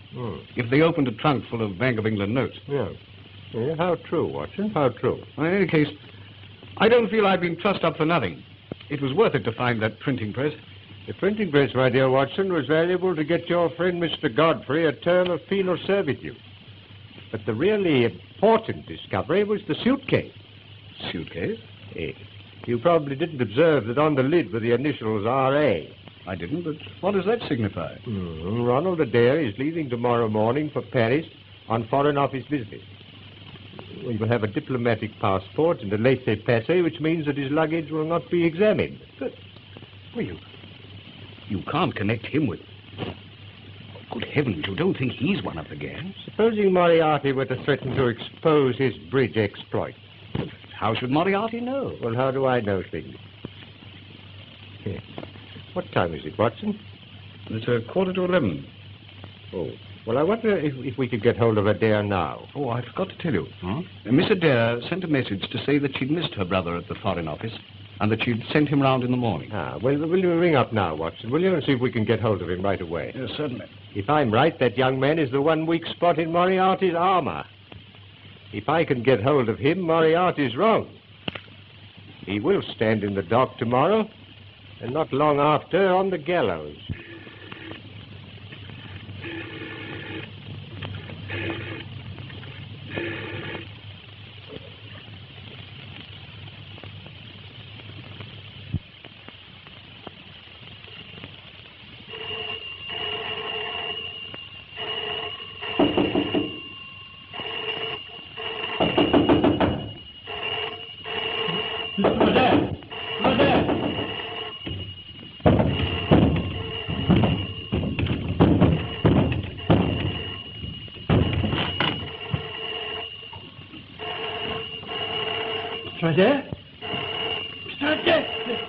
if they opened a trunk full of Bank of England notes. Yeah, how true, Watson, how true. Well, in any case, I don't feel I've been trussed up for nothing. It was worth it to find that printing press. The printing press, my dear Watson, was valuable to get your friend Mr. Godfrey a term of penal servitude. But the really important discovery was the suitcase. Suitcase? Yes. You probably didn't observe that on the lid were the initials R.A. I didn't, but what does that signify? Ronald Adair is leaving tomorrow morning for Paris on Foreign Office business. He will have a diplomatic passport and a laissez-passer, which means that his luggage will not be examined. But, well, you can't connect him with... Good heavens, you don't think he's one of the gang? Supposing Moriarty were to threaten to expose his bridge exploit. But how should Moriarty know? Well, how do I know things? Yes. What time is it, Watson? It's 11:15. Oh. Well, I wonder if we could get hold of Adair now. Oh, I forgot to tell you. Huh? Miss Adair sent a message to say that she'd missed her brother at the Foreign Office and that she'd sent him round in the morning. Ah, well, will you ring up now, Watson, will you, and see if we can get hold of him right away? Yes, certainly. If I'm right, that young man is the one weak spot in Moriarty's armour. If I can get hold of him, Moriarty's wrong. He will stand in the dock tomorrow. And not long after, on the gallows. Adair? Mr. Adair!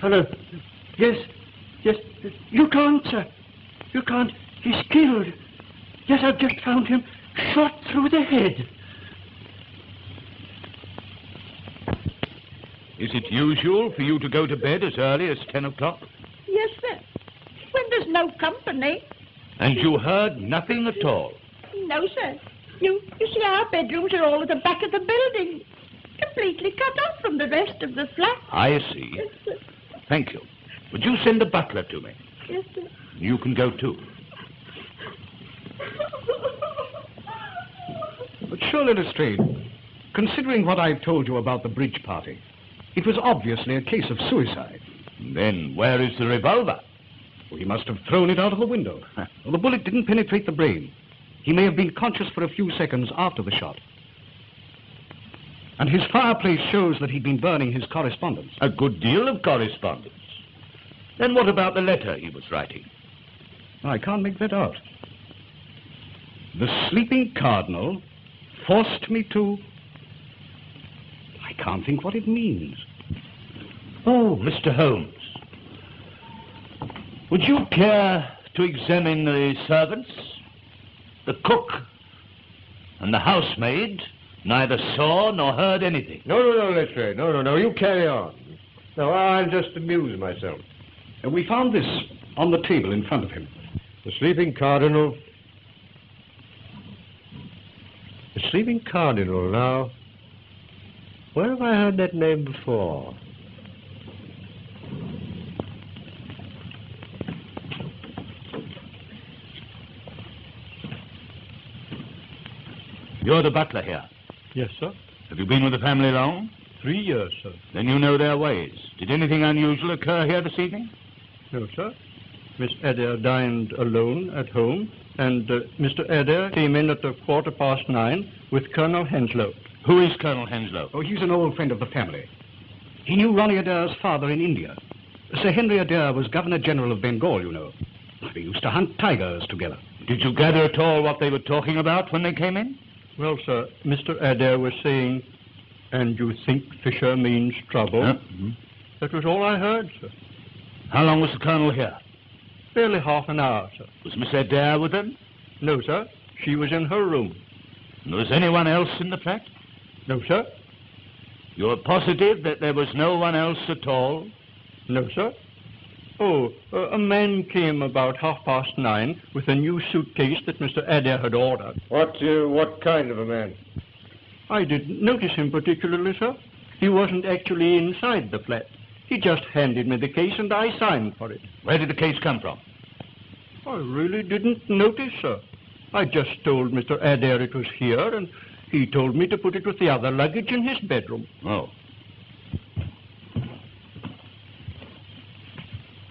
Hello. Yes. Yes. You can't, sir. You can't. He's killed. Yes, I've just found him shot through the head. Is it usual for you to go to bed as early as 10 o'clock? Yes, sir. When there's no company. And you heard nothing at all? No, sir. You see, our bedrooms are all at the back of the building. Completely cut off from the rest of the flat. I see. Yes, sir. Thank you. Would you send a butler to me? Yes, sir. You can go too. But surely, Lestrade, considering what I've told you about the bridge party, it was obviously a case of suicide. Then where is the revolver? Well, he must have thrown it out of the window. Well, the bullet didn't penetrate the brain. He may have been conscious for a few seconds after the shot. And his fireplace shows that he'd been burning his correspondence. A good deal of correspondence. Then what about the letter he was writing? I can't make that out. The sleeping cardinal forced me to... I can't think what it means. Oh, Mr. Holmes. Would you care to examine the servants? The cook and the housemaid neither saw nor heard anything. No, Lestrade. No, you carry on. No, I'll just amuse myself. And we found this on the table in front of him. The sleeping cardinal... The sleeping cardinal, now. Where have I heard that name before? You're the butler here? Yes, sir. Have you been with the family long? 3 years, sir. Then you know their ways. Did anything unusual occur here this evening? No, sir. Miss Adair dined alone at home, and Mr. Adair came in at 9:15 with Colonel Henslow. Who is Colonel Henslow? Oh, he's an old friend of the family. He knew Ronnie Adair's father in India. Sir Henry Adair was Governor-General of Bengal, you know. They used to hunt tigers together. Did you gather at all what they were talking about when they came in? Well, sir, Mr. Adair was saying, "And you think Fisher means trouble?" Mm-hmm. That was all I heard, sir. How long was the Colonel here? Barely half an hour, sir. Was Miss Adair with them? No, sir. She was in her room. And was anyone else in the flat? No, sir. You're positive that there was no one else at all? No, sir. Oh, a man came about 9:30 with a new suitcase that Mr. Adair had ordered. What kind of a man? I didn't notice him particularly, sir. He wasn't actually inside the flat. He just handed me the case and I signed for it. Where did the case come from? I really didn't notice, sir. I just told Mr. Adair it was here and he told me to put it with the other luggage in his bedroom. Oh.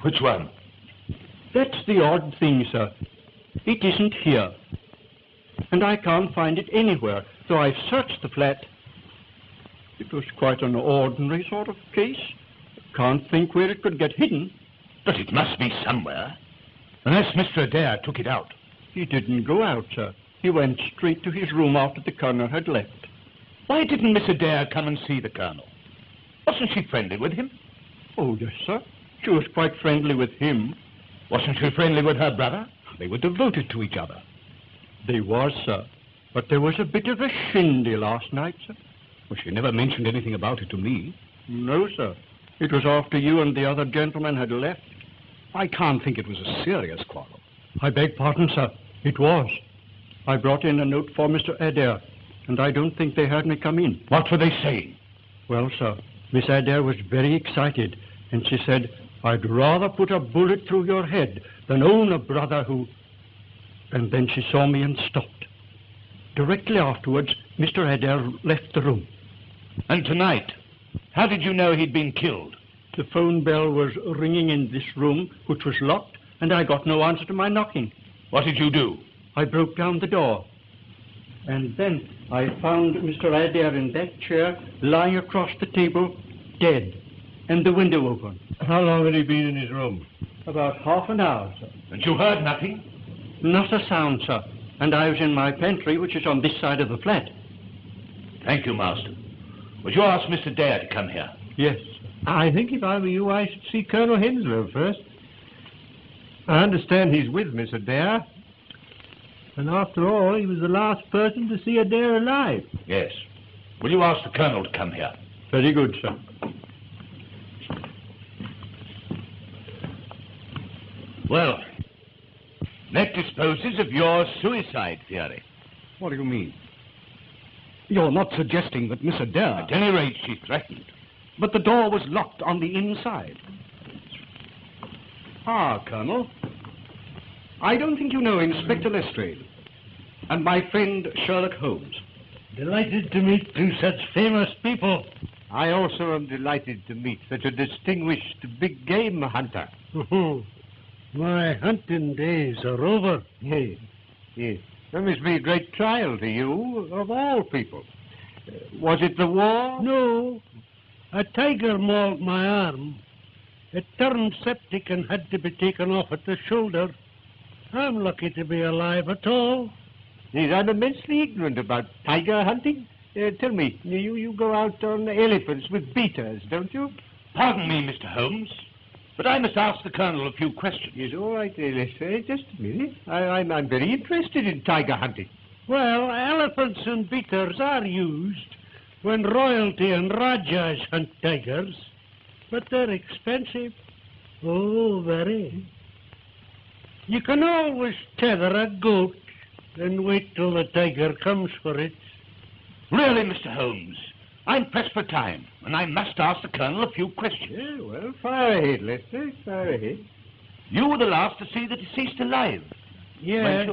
Which one? That's the odd thing, sir. It isn't here. And I can't find it anywhere, though I've searched the flat. It was quite an ordinary sort of case. Can't think where it could get hidden. But it must be somewhere. Unless Mr. Adair took it out. He didn't go out, sir. He went straight to his room after the Colonel had left. Why didn't Miss Adair come and see the Colonel? Wasn't she friendly with him? Oh, yes, sir. She was quite friendly with him. Wasn't she friendly with her brother? They were devoted to each other. They were, sir. But there was a bit of a shindy last night, sir. Well, she never mentioned anything about it to me. No, sir. It was after you and the other gentleman had left. I can't think it was a serious quarrel. I beg pardon, sir. It was. I brought in a note for Mr. Adair, and I don't think they heard me come in. What were they saying? Well, sir, Miss Adair was very excited, and she said, "I'd rather put a bullet through your head than own a brother who..." And then she saw me and stopped. Directly afterwards, Mr. Adair left the room. And tonight... How did you know he'd been killed? The phone bell was ringing in this room, which was locked, and I got no answer to my knocking. What did you do? I broke down the door. And then I found Mr. Adair in that chair, lying across the table, dead, and the window open. How long had he been in his room? About half an hour, sir. And you heard nothing? Not a sound, sir. And I was in my pantry, which is on this side of the flat. Thank you, Marston. Would you ask Mr. Adair to come here? Yes. I think if I were you, I should see Colonel Henslow first. I understand he's with Miss Adair. And after all, he was the last person to see Adair alive. Yes. Will you ask the Colonel to come here? Very good, sir. Well, that disposes of your suicide theory. What do you mean? You're not suggesting that Miss Adair... At any rate, she threatened. But the door was locked on the inside. Ah, Colonel. I don't think you know Inspector Lestrade and my friend Sherlock Holmes. Delighted to meet two such famous people. I also am delighted to meet such a distinguished big game hunter. My hunting days are over. Yes, yes. That must be a great trial to you, of all people. Was it the war? No. A tiger mauled my arm. It turned septic and had to be taken off at the shoulder. I'm lucky to be alive at all. Yes, I'm immensely ignorant about tiger hunting. Tell me, you go out on elephants with beaters, don't you? Pardon me, Mr. Holmes, but I must ask the Colonel a few questions. Yes, all right, Lestrade, just a minute. I'm very interested in tiger hunting. Well, elephants and beaters are used when royalty and rajas hunt tigers, but they're expensive. Oh, very. You can always tether a goat and wait till the tiger comes for it. Really, Mr. Holmes, I'm pressed for time, and I must ask the Colonel a few questions. Yeah, well, fire ahead, Lester, fire ahead. You were the last to see the deceased alive. Yes,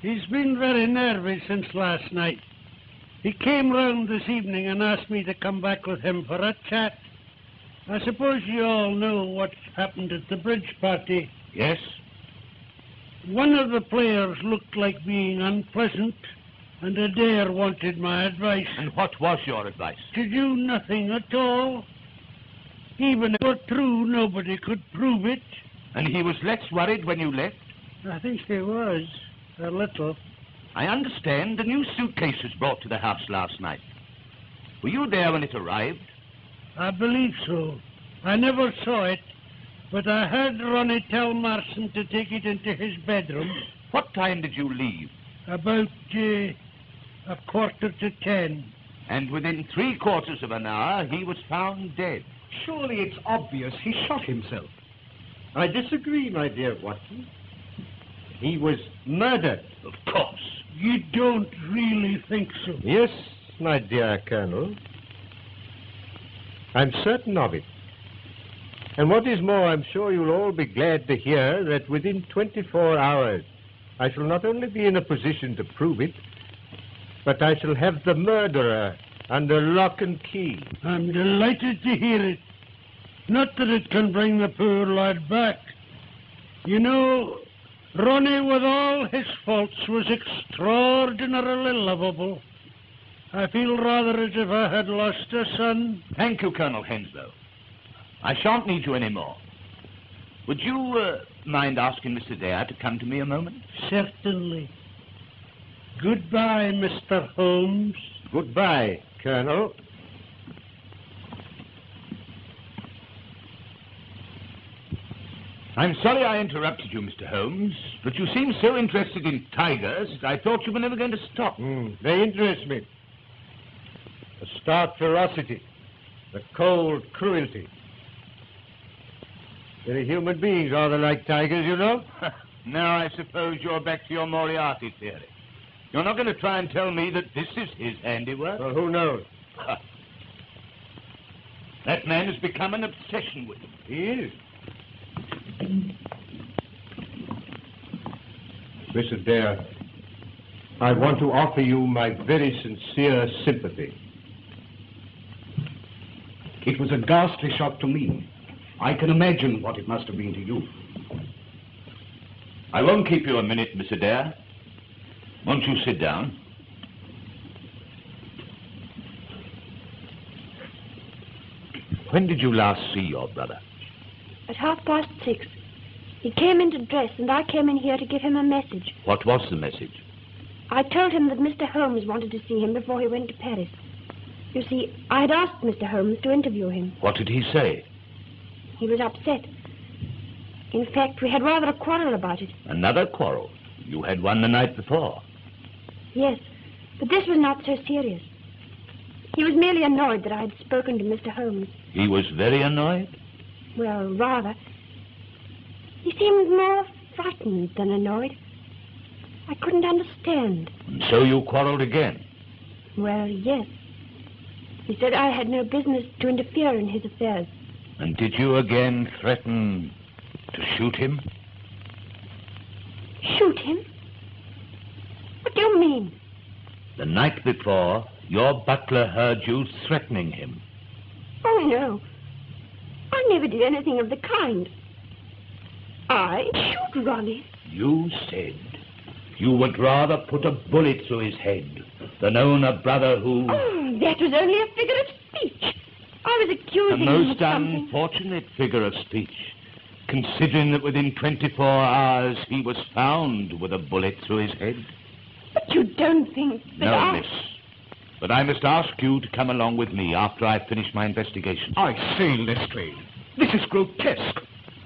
he's been very nervy since last night. He came round this evening and asked me to come back with him for a chat. I suppose you all know what happened at the bridge party. Yes. One of the players looked like being unpleasant, and Adair wanted my advice. And what was your advice? To do nothing at all. Even if it were true, nobody could prove it. And he was less worried when you left? I think he was, a little. I understand the new suitcase was brought to the house last night. Were you there when it arrived? I believe so. I never saw it. But I heard Ronnie tell Marston to take it into his bedroom. What time did you leave? About a quarter to 10. And within 3/4 of an hour, he was found dead. Surely it's obvious he shot himself. I disagree, my dear Watson. He was murdered. Of course. You don't really think so? Yes, my dear Colonel. I'm certain of it. And what is more, I'm sure you'll all be glad to hear that within 24 hours, I shall not only be in a position to prove it, but I shall have the murderer under lock and key. I'm delighted to hear it. Not that it can bring the poor lad back. You know, Ronnie, with all his faults, was extraordinarily lovable. I feel rather as if I had lost a son. Thank you, Colonel Henslow. I shan't need you any more. Would you mind asking Mr. Adair to come to me a moment? Certainly. Goodbye, Mr. Holmes. Goodbye, Colonel. I'm sorry I interrupted you, Mr. Holmes, but you seem so interested in tigers that I thought you were never going to stop. They interest me. The stark ferocity, the cold cruelty. They're human beings, rather like tigers, you know. Now I suppose you're back to your Moriarty theory. You're not going to try and tell me that this is his handiwork? Well, who knows? That man has become an obsession with him. He is. Miss Adair, I want to offer you my very sincere sympathy. It was a ghastly shock to me. I can imagine what it must have been to you. I won't keep you a minute, Miss Adair. Won't you sit down? When did you last see your brother? At 6:30. He came in to dress, and I came in here to give him a message. What was the message? I told him that Mr. Holmes wanted to see him before he went to Paris. You see, I had asked Mr. Holmes to interview him. What did he say? He was upset. In fact, we had rather a quarrel about it. Another quarrel? You had one the night before. Yes, but this was not so serious. He was merely annoyed that I had spoken to Mr. Holmes. He was very annoyed? Well, rather. He seemed more frightened than annoyed. I couldn't understand. And so you quarreled again? Well, yes. He said I had no business to interfere in his affairs. And did you again threaten to shoot him? Shoot him? What do you mean? The night before, your butler heard you threatening him. Oh, no. I never did anything of the kind. I shoot Ronnie. You said you would rather put a bullet through his head than own a brother who... Oh, that was only a figure of speech. I was accusing him of something. A most unfortunate figure of speech, considering that within 24 hours he was found with a bullet through his head. But you don't think that I... No, miss. But I must ask you to come along with me after I finish my investigation. I say, Lestrade, this is grotesque.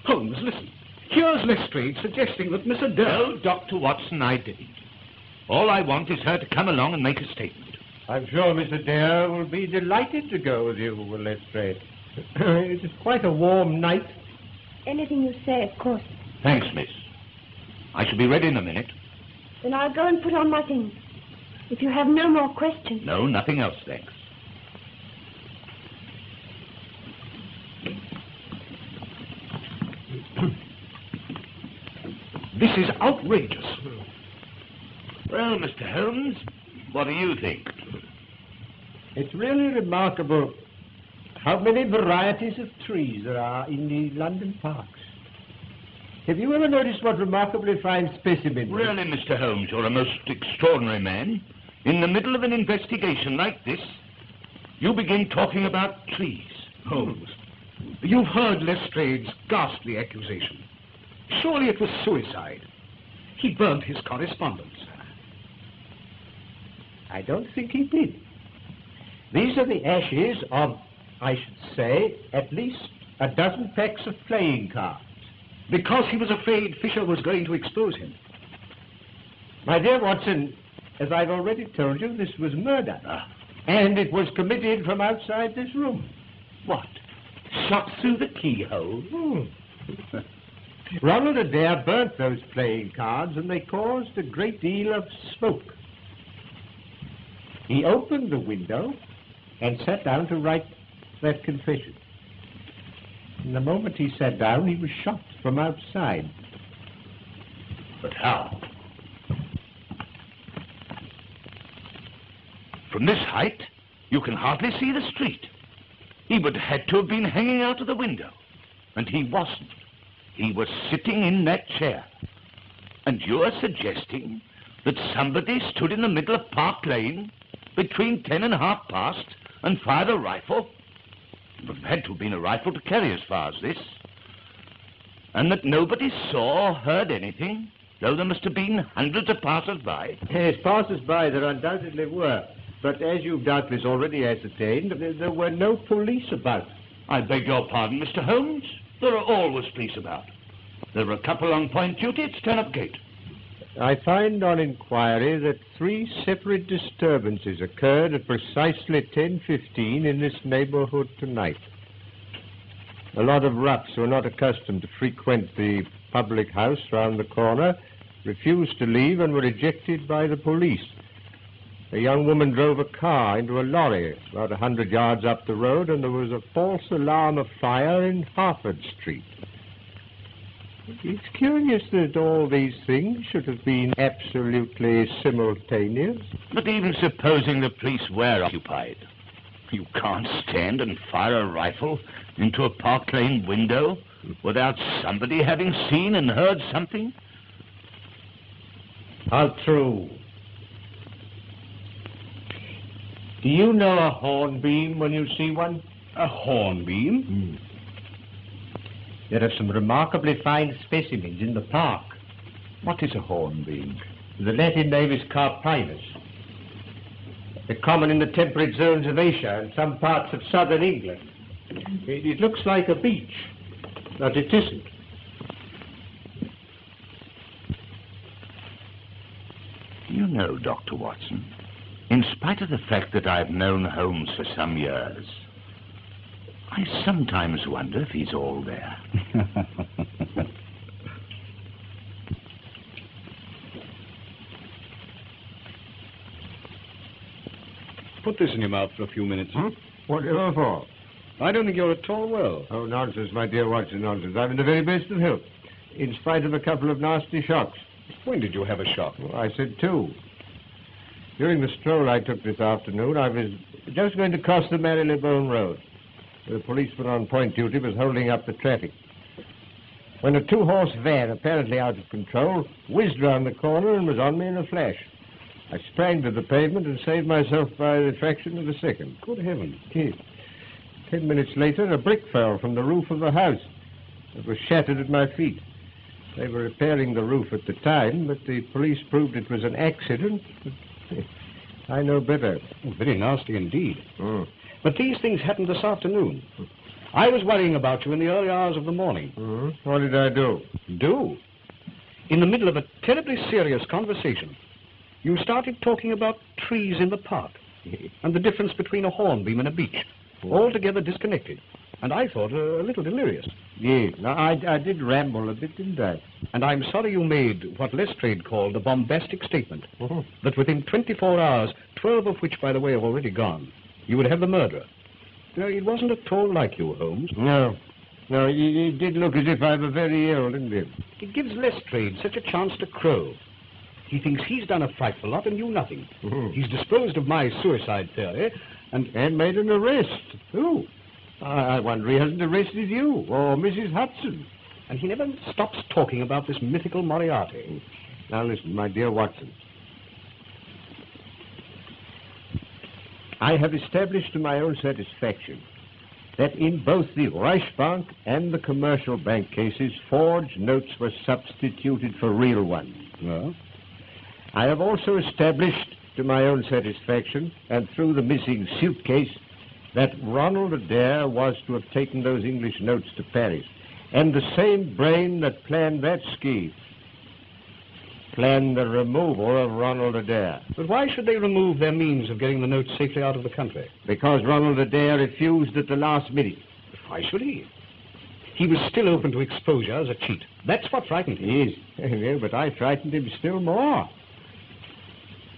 Holmes, listen. Here's Lestrade suggesting that Miss Adair... Well, Dr. Watson, I didn't. All I want is her to come along and make a statement. I'm sure Miss Adair will be delighted to go with you, Lestrade. It is quite a warm night. Anything you say, of course. Thanks, miss. I shall be ready in a minute. Then I'll go and put on my things. If you have no more questions... No, nothing else, thanks. This is outrageous. Well, Mr. Holmes, what do you think? It's really remarkable how many varieties of trees there are in the London parks. Have you ever noticed what remarkably fine specimens... Really, Mr. Holmes, you're a most extraordinary man. In the middle of an investigation like this, you begin talking about trees. Holmes, you've heard Lestrade's ghastly accusation. Surely it was suicide. He burned his correspondence. I don't think he did. These are the ashes of, I should say, at least a dozen packs of playing cards. Because he was afraid Fisher was going to expose him. My dear Watson, as I've already told you, this was murder. And it was committed from outside this room. What? Shot through the keyhole? Hmm. Ronald Adair burnt those playing cards and they caused a great deal of smoke. He opened the window and sat down to write that confession. And the moment he sat down, he was shot from outside. But how? From this height, you can hardly see the street. He would have had to have been hanging out of the window. And he wasn't. He was sitting in that chair. And you are suggesting that somebody stood in the middle of Park Lane between 10 and half past and fired a rifle? It would have had to have been a rifle to carry as far as this. And that nobody saw or heard anything, though there must have been hundreds of passers-by. Yes, passers-by there undoubtedly were. But as you've doubtless already ascertained, there were no police about. I beg your pardon, Mr. Holmes. There are always police about. There are a couple on point duty at Stanhope Gate. I find on inquiry that 3 separate disturbances occurred at precisely 10:15 in this neighborhood tonight. A lot of roughs who are not accustomed to frequent the public house round the corner refused to leave and were ejected by the police. A young woman drove a car into a lorry about 100 yards up the road, and there was a false alarm of fire in Harford Street. It's curious that all these things should have been absolutely simultaneous. But even supposing the police were occupied, you can't stand and fire a rifle into a Park Lane window without somebody having seen and heard something. How true. Do you know a hornbeam when you see one? A hornbeam? There are some remarkably fine specimens in the park. What is a hornbeam? The Latin name is Carpinus. They're common in the temperate zones of Asia and some parts of southern England. It looks like a beach, but it isn't. You know, Dr. Watson, in spite of the fact that I've known Holmes for some years, I sometimes wonder if he's all there. Put this in your mouth for a few minutes. Huh? Whatever for? I don't think you're at all well. Oh, nonsense, my dear Watson, nonsense. I'm in the very best of health, in spite of a couple of nasty shocks. When did you have a shock? Well, I said two. During the stroll I took this afternoon, I was just going to cross the Marylebone Road. The policeman on point duty was holding up the traffic, when a two-horse van, apparently out of control, whizzed round the corner and was on me in a flash. I sprang to the pavement and saved myself by the fraction of a second. Good heavens. 10 minutes later, a brick fell from the roof of the house. It was shattered at my feet. They were repairing the roof at the time, but the police proved it was an accident. I know better. Oh, very nasty indeed. Mm. But these things happened this afternoon. I was worrying about you in the early hours of the morning. Mm-hmm. What did I do? Do? In the middle of a terribly serious conversation, you started talking about trees in the park and the difference between a hornbeam and a beech, altogether disconnected, and I thought a little delirious. Yes, now, I did ramble a bit, didn't I? And I'm sorry you made what Lestrade called a bombastic statement, that within 24 hours, 12 of which, by the way, have already gone, you would have the murderer. No, it wasn't at all like you, Holmes. No. No, it did look as if I were very ill, didn't it? It gives Lestrade such a chance to crow. He thinks he's done a frightful lot and knew nothing. Mm-hmm. He's disposed of my suicide theory and made an arrest. Who? I wonder he hasn't arrested you or Mrs. Hudson. And he never stops talking about this mythical Moriarty. Now listen, my dear Watson. I have established to my own satisfaction that in both the Reichsbank and the Commercial Bank cases, forged notes were substituted for real ones. Well? I have also established to my own satisfaction, and through the missing suitcase, that Ronald Adair was to have taken those English notes to Paris, and the same brain that planned that scheme planned the removal of Ronald Adair. But why should they remove their means of getting the notes safely out of the country? Because Ronald Adair refused at the last minute. But why should he? He was still open to exposure as a cheat. That's what frightened him. Yes, but I frightened him still more.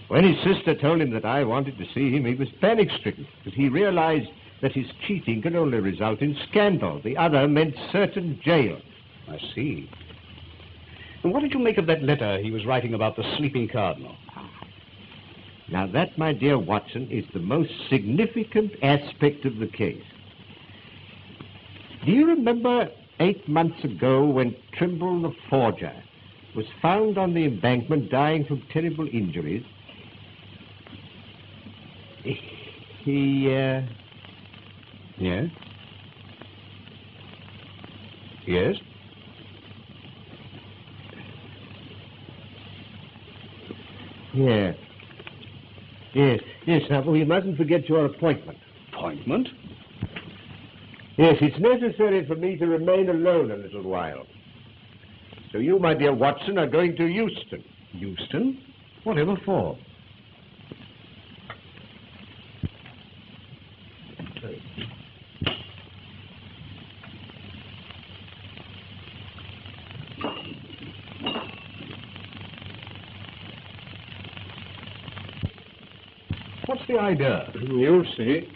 When his sister told him that I wanted to see him, he was panic-stricken, because he realized that his cheating could only result in scandal. The other meant certain jail. I see. And what did you make of that letter he was writing about the sleeping cardinal? Now that, my dear Watson, is the most significant aspect of the case. Do you remember 8 months ago when Trimble the forger was found on the embankment dying from terrible injuries? Yes? Yes? Yes. Yes, yes, now, we mustn't forget your appointment. Appointment? Yes, it's necessary for me to remain alone a little while. So you, my dear Watson, are going to Euston. Euston? Whatever for? What's the idea? You'll see.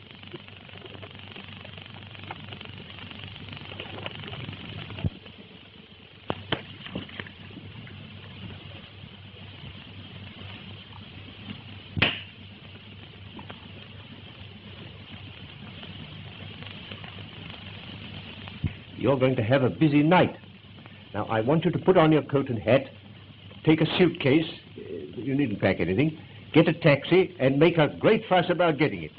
You're going to have a busy night. Now, I want you to put on your coat and hat, take a suitcase, you needn't pack anything, get a taxi and make a great fuss about getting it.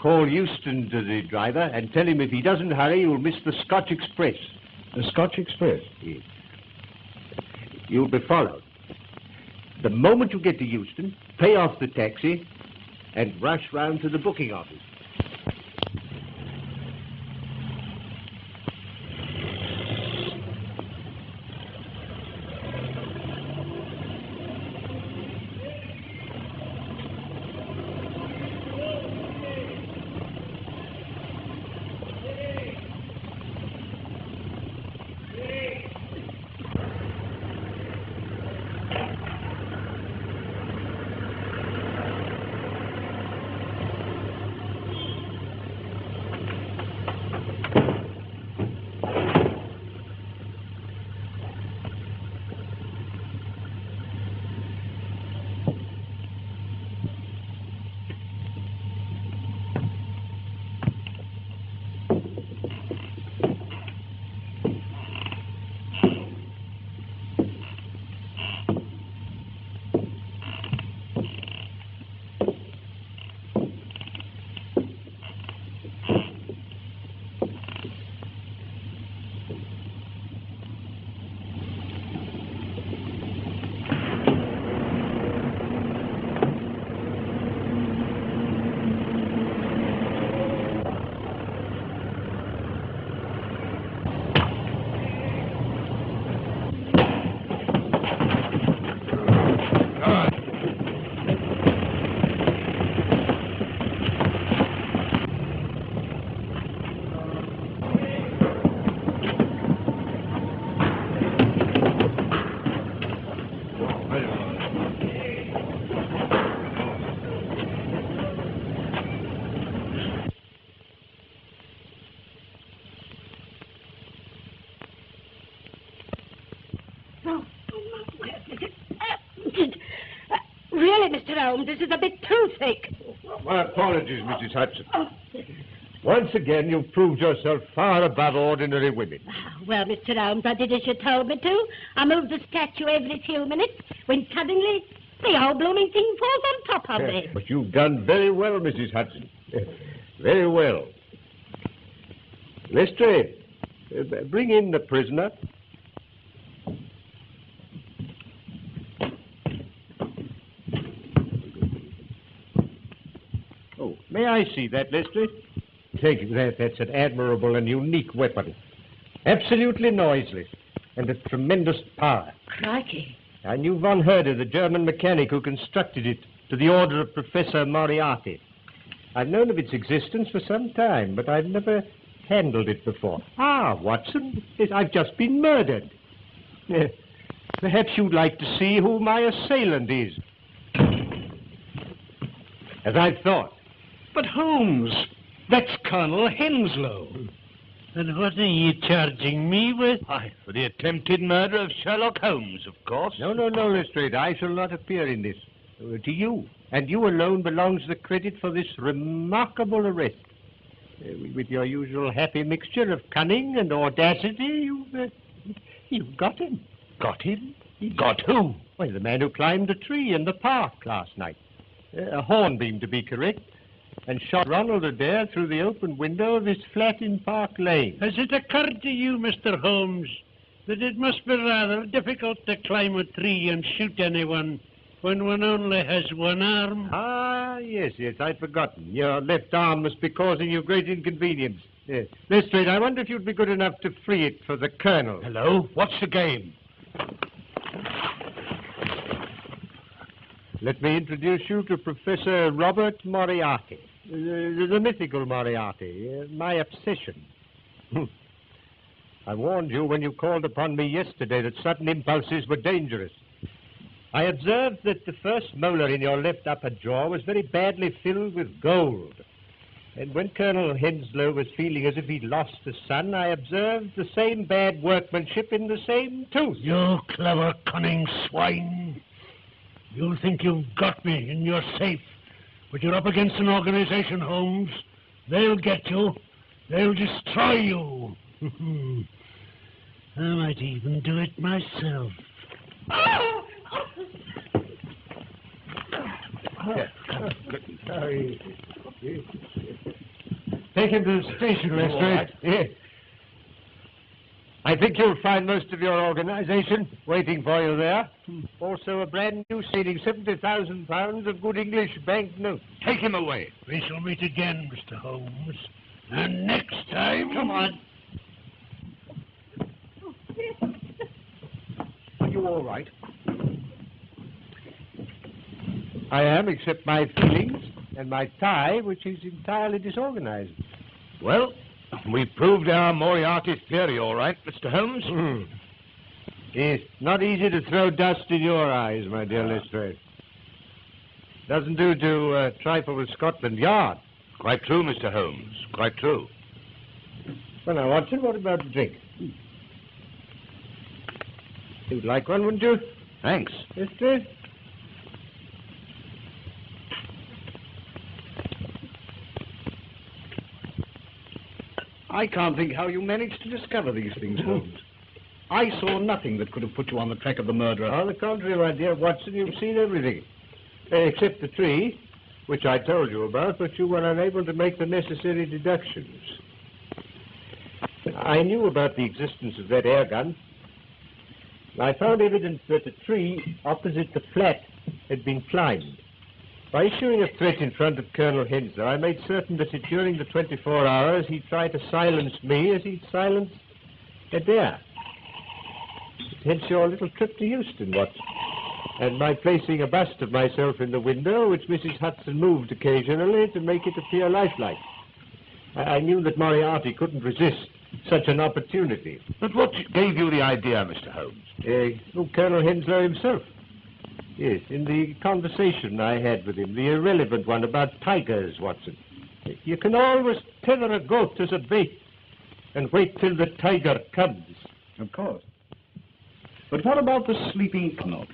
Call Euston to the driver and tell him if he doesn't hurry, you'll miss the Scotch Express. The Scotch Express? Yes. You'll be followed. The moment you get to Euston, pay off the taxi and rush round to the booking office. This is a bit too thick. My apologies, Mrs. Hudson. Once again, you've proved yourself far above ordinary women. Well, Mr. Holmes, I did as you told me to. I moved the statue every few minutes, when suddenly the whole blooming thing falls on top of me. But you've done very well, Mrs. Hudson. Very well. Lestrade, bring in the prisoner. May I see that, Lestrade? Thank you. That's an admirable and unique weapon. Absolutely noiseless and of tremendous power. Crikey. I knew von Herder, the German mechanic who constructed it, to the order of Professor Moriarty. I've known of its existence for some time, but I've never handled it before. Ah, Watson, I've just been murdered. Perhaps you'd like to see who my assailant is. As I thought. But Holmes, that's Colonel Henslow. And what are you charging me with? Why, for the attempted murder of Sherlock Holmes, of course. No, Lestrade, I shall not appear in this. To you, and you alone, belongs the credit for this remarkable arrest. With your usual happy mixture of cunning and audacity, you've got him. Got him? Got who? Well, the man who climbed a tree in the park last night. A hornbeam, to be correct. And shot Ronald Adair through the open window of his flat in Park Lane. Has it occurred to you, Mr. Holmes, that it must be rather difficult to climb a tree and shoot anyone when one only has one arm? Ah, yes, I'd forgotten. Your left arm must be causing you great inconvenience. Yes. Lestrade, I wonder if you'd be good enough to free it for the Colonel. Hello? What's the game? Let me introduce you to Professor Robert Moriarty, the mythical Moriarty, my obsession. I warned you when you called upon me yesterday that sudden impulses were dangerous. I observed that the first molar in your left upper jaw was very badly filled with gold. And when Colonel Henslow was feeling as if he'd lost a son, I observed the same bad workmanship in the same tooth. You clever, cunning swine. You think you've got me and you're safe, but you're up against an organization, Holmes. They'll get you. They'll destroy you. I might even do it myself. Take him to the station, Lestrade. Right. Yeah. I think you'll find most of your organisation waiting for you there. Also a brand new ceiling, £70,000 of good English banknotes. Take him away. We shall meet again, Mr. Holmes. And next time... Come on. Are you all right? I am, except my feelings and my tie, which is entirely disorganised. Well, we've proved our Moriarty theory, all right, Mr. Holmes. Mm. It's not easy to throw dust in your eyes, my dear Lestrade. Doesn't do to trifle with Scotland Yard. Quite true, Mr. Holmes, quite true. Well, now, Watson, what about a drink? You'd like one, wouldn't you? Thanks. Lestrade? I can't think how you managed to discover these things, Holmes. I saw nothing that could have put you on the track of the murderer. On the contrary, my dear Watson, you've seen everything. Except the tree, which I told you about, but you were unable to make the necessary deductions. I knew about the existence of that air gun. I found evidence that a tree opposite the flat had been climbed. By issuing a threat in front of Colonel Henslow, I made certain that during the 24 hours he tried to silence me as he'd silenced Adair. Hence your little trip to Euston, Watson, and my placing a bust of myself in the window, which Mrs. Hudson moved occasionally to make it appear lifelike. I knew that Moriarty couldn't resist such an opportunity. But what gave you the idea, Mr. Holmes? Colonel Henslow himself. Yes, in the conversation I had with him, the irrelevant one about tigers, Watson. You can always tether a goat as a bait and wait till the tiger comes. Of course. But what about the sleeping Knot?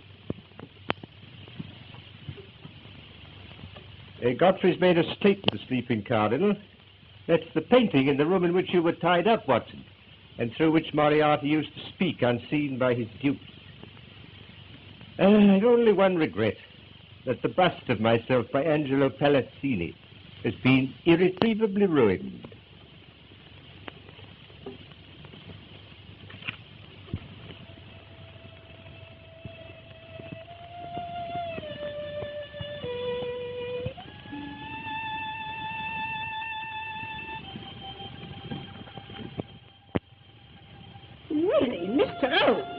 Godfrey's made a statement to the sleeping cardinal. That's the painting in the room in which you were tied up, Watson, and through which Moriarty used to speak unseen by his dupes. I've only one regret, that the bust of myself by Angelo Palazzini has been irretrievably ruined. Really, Mr. O.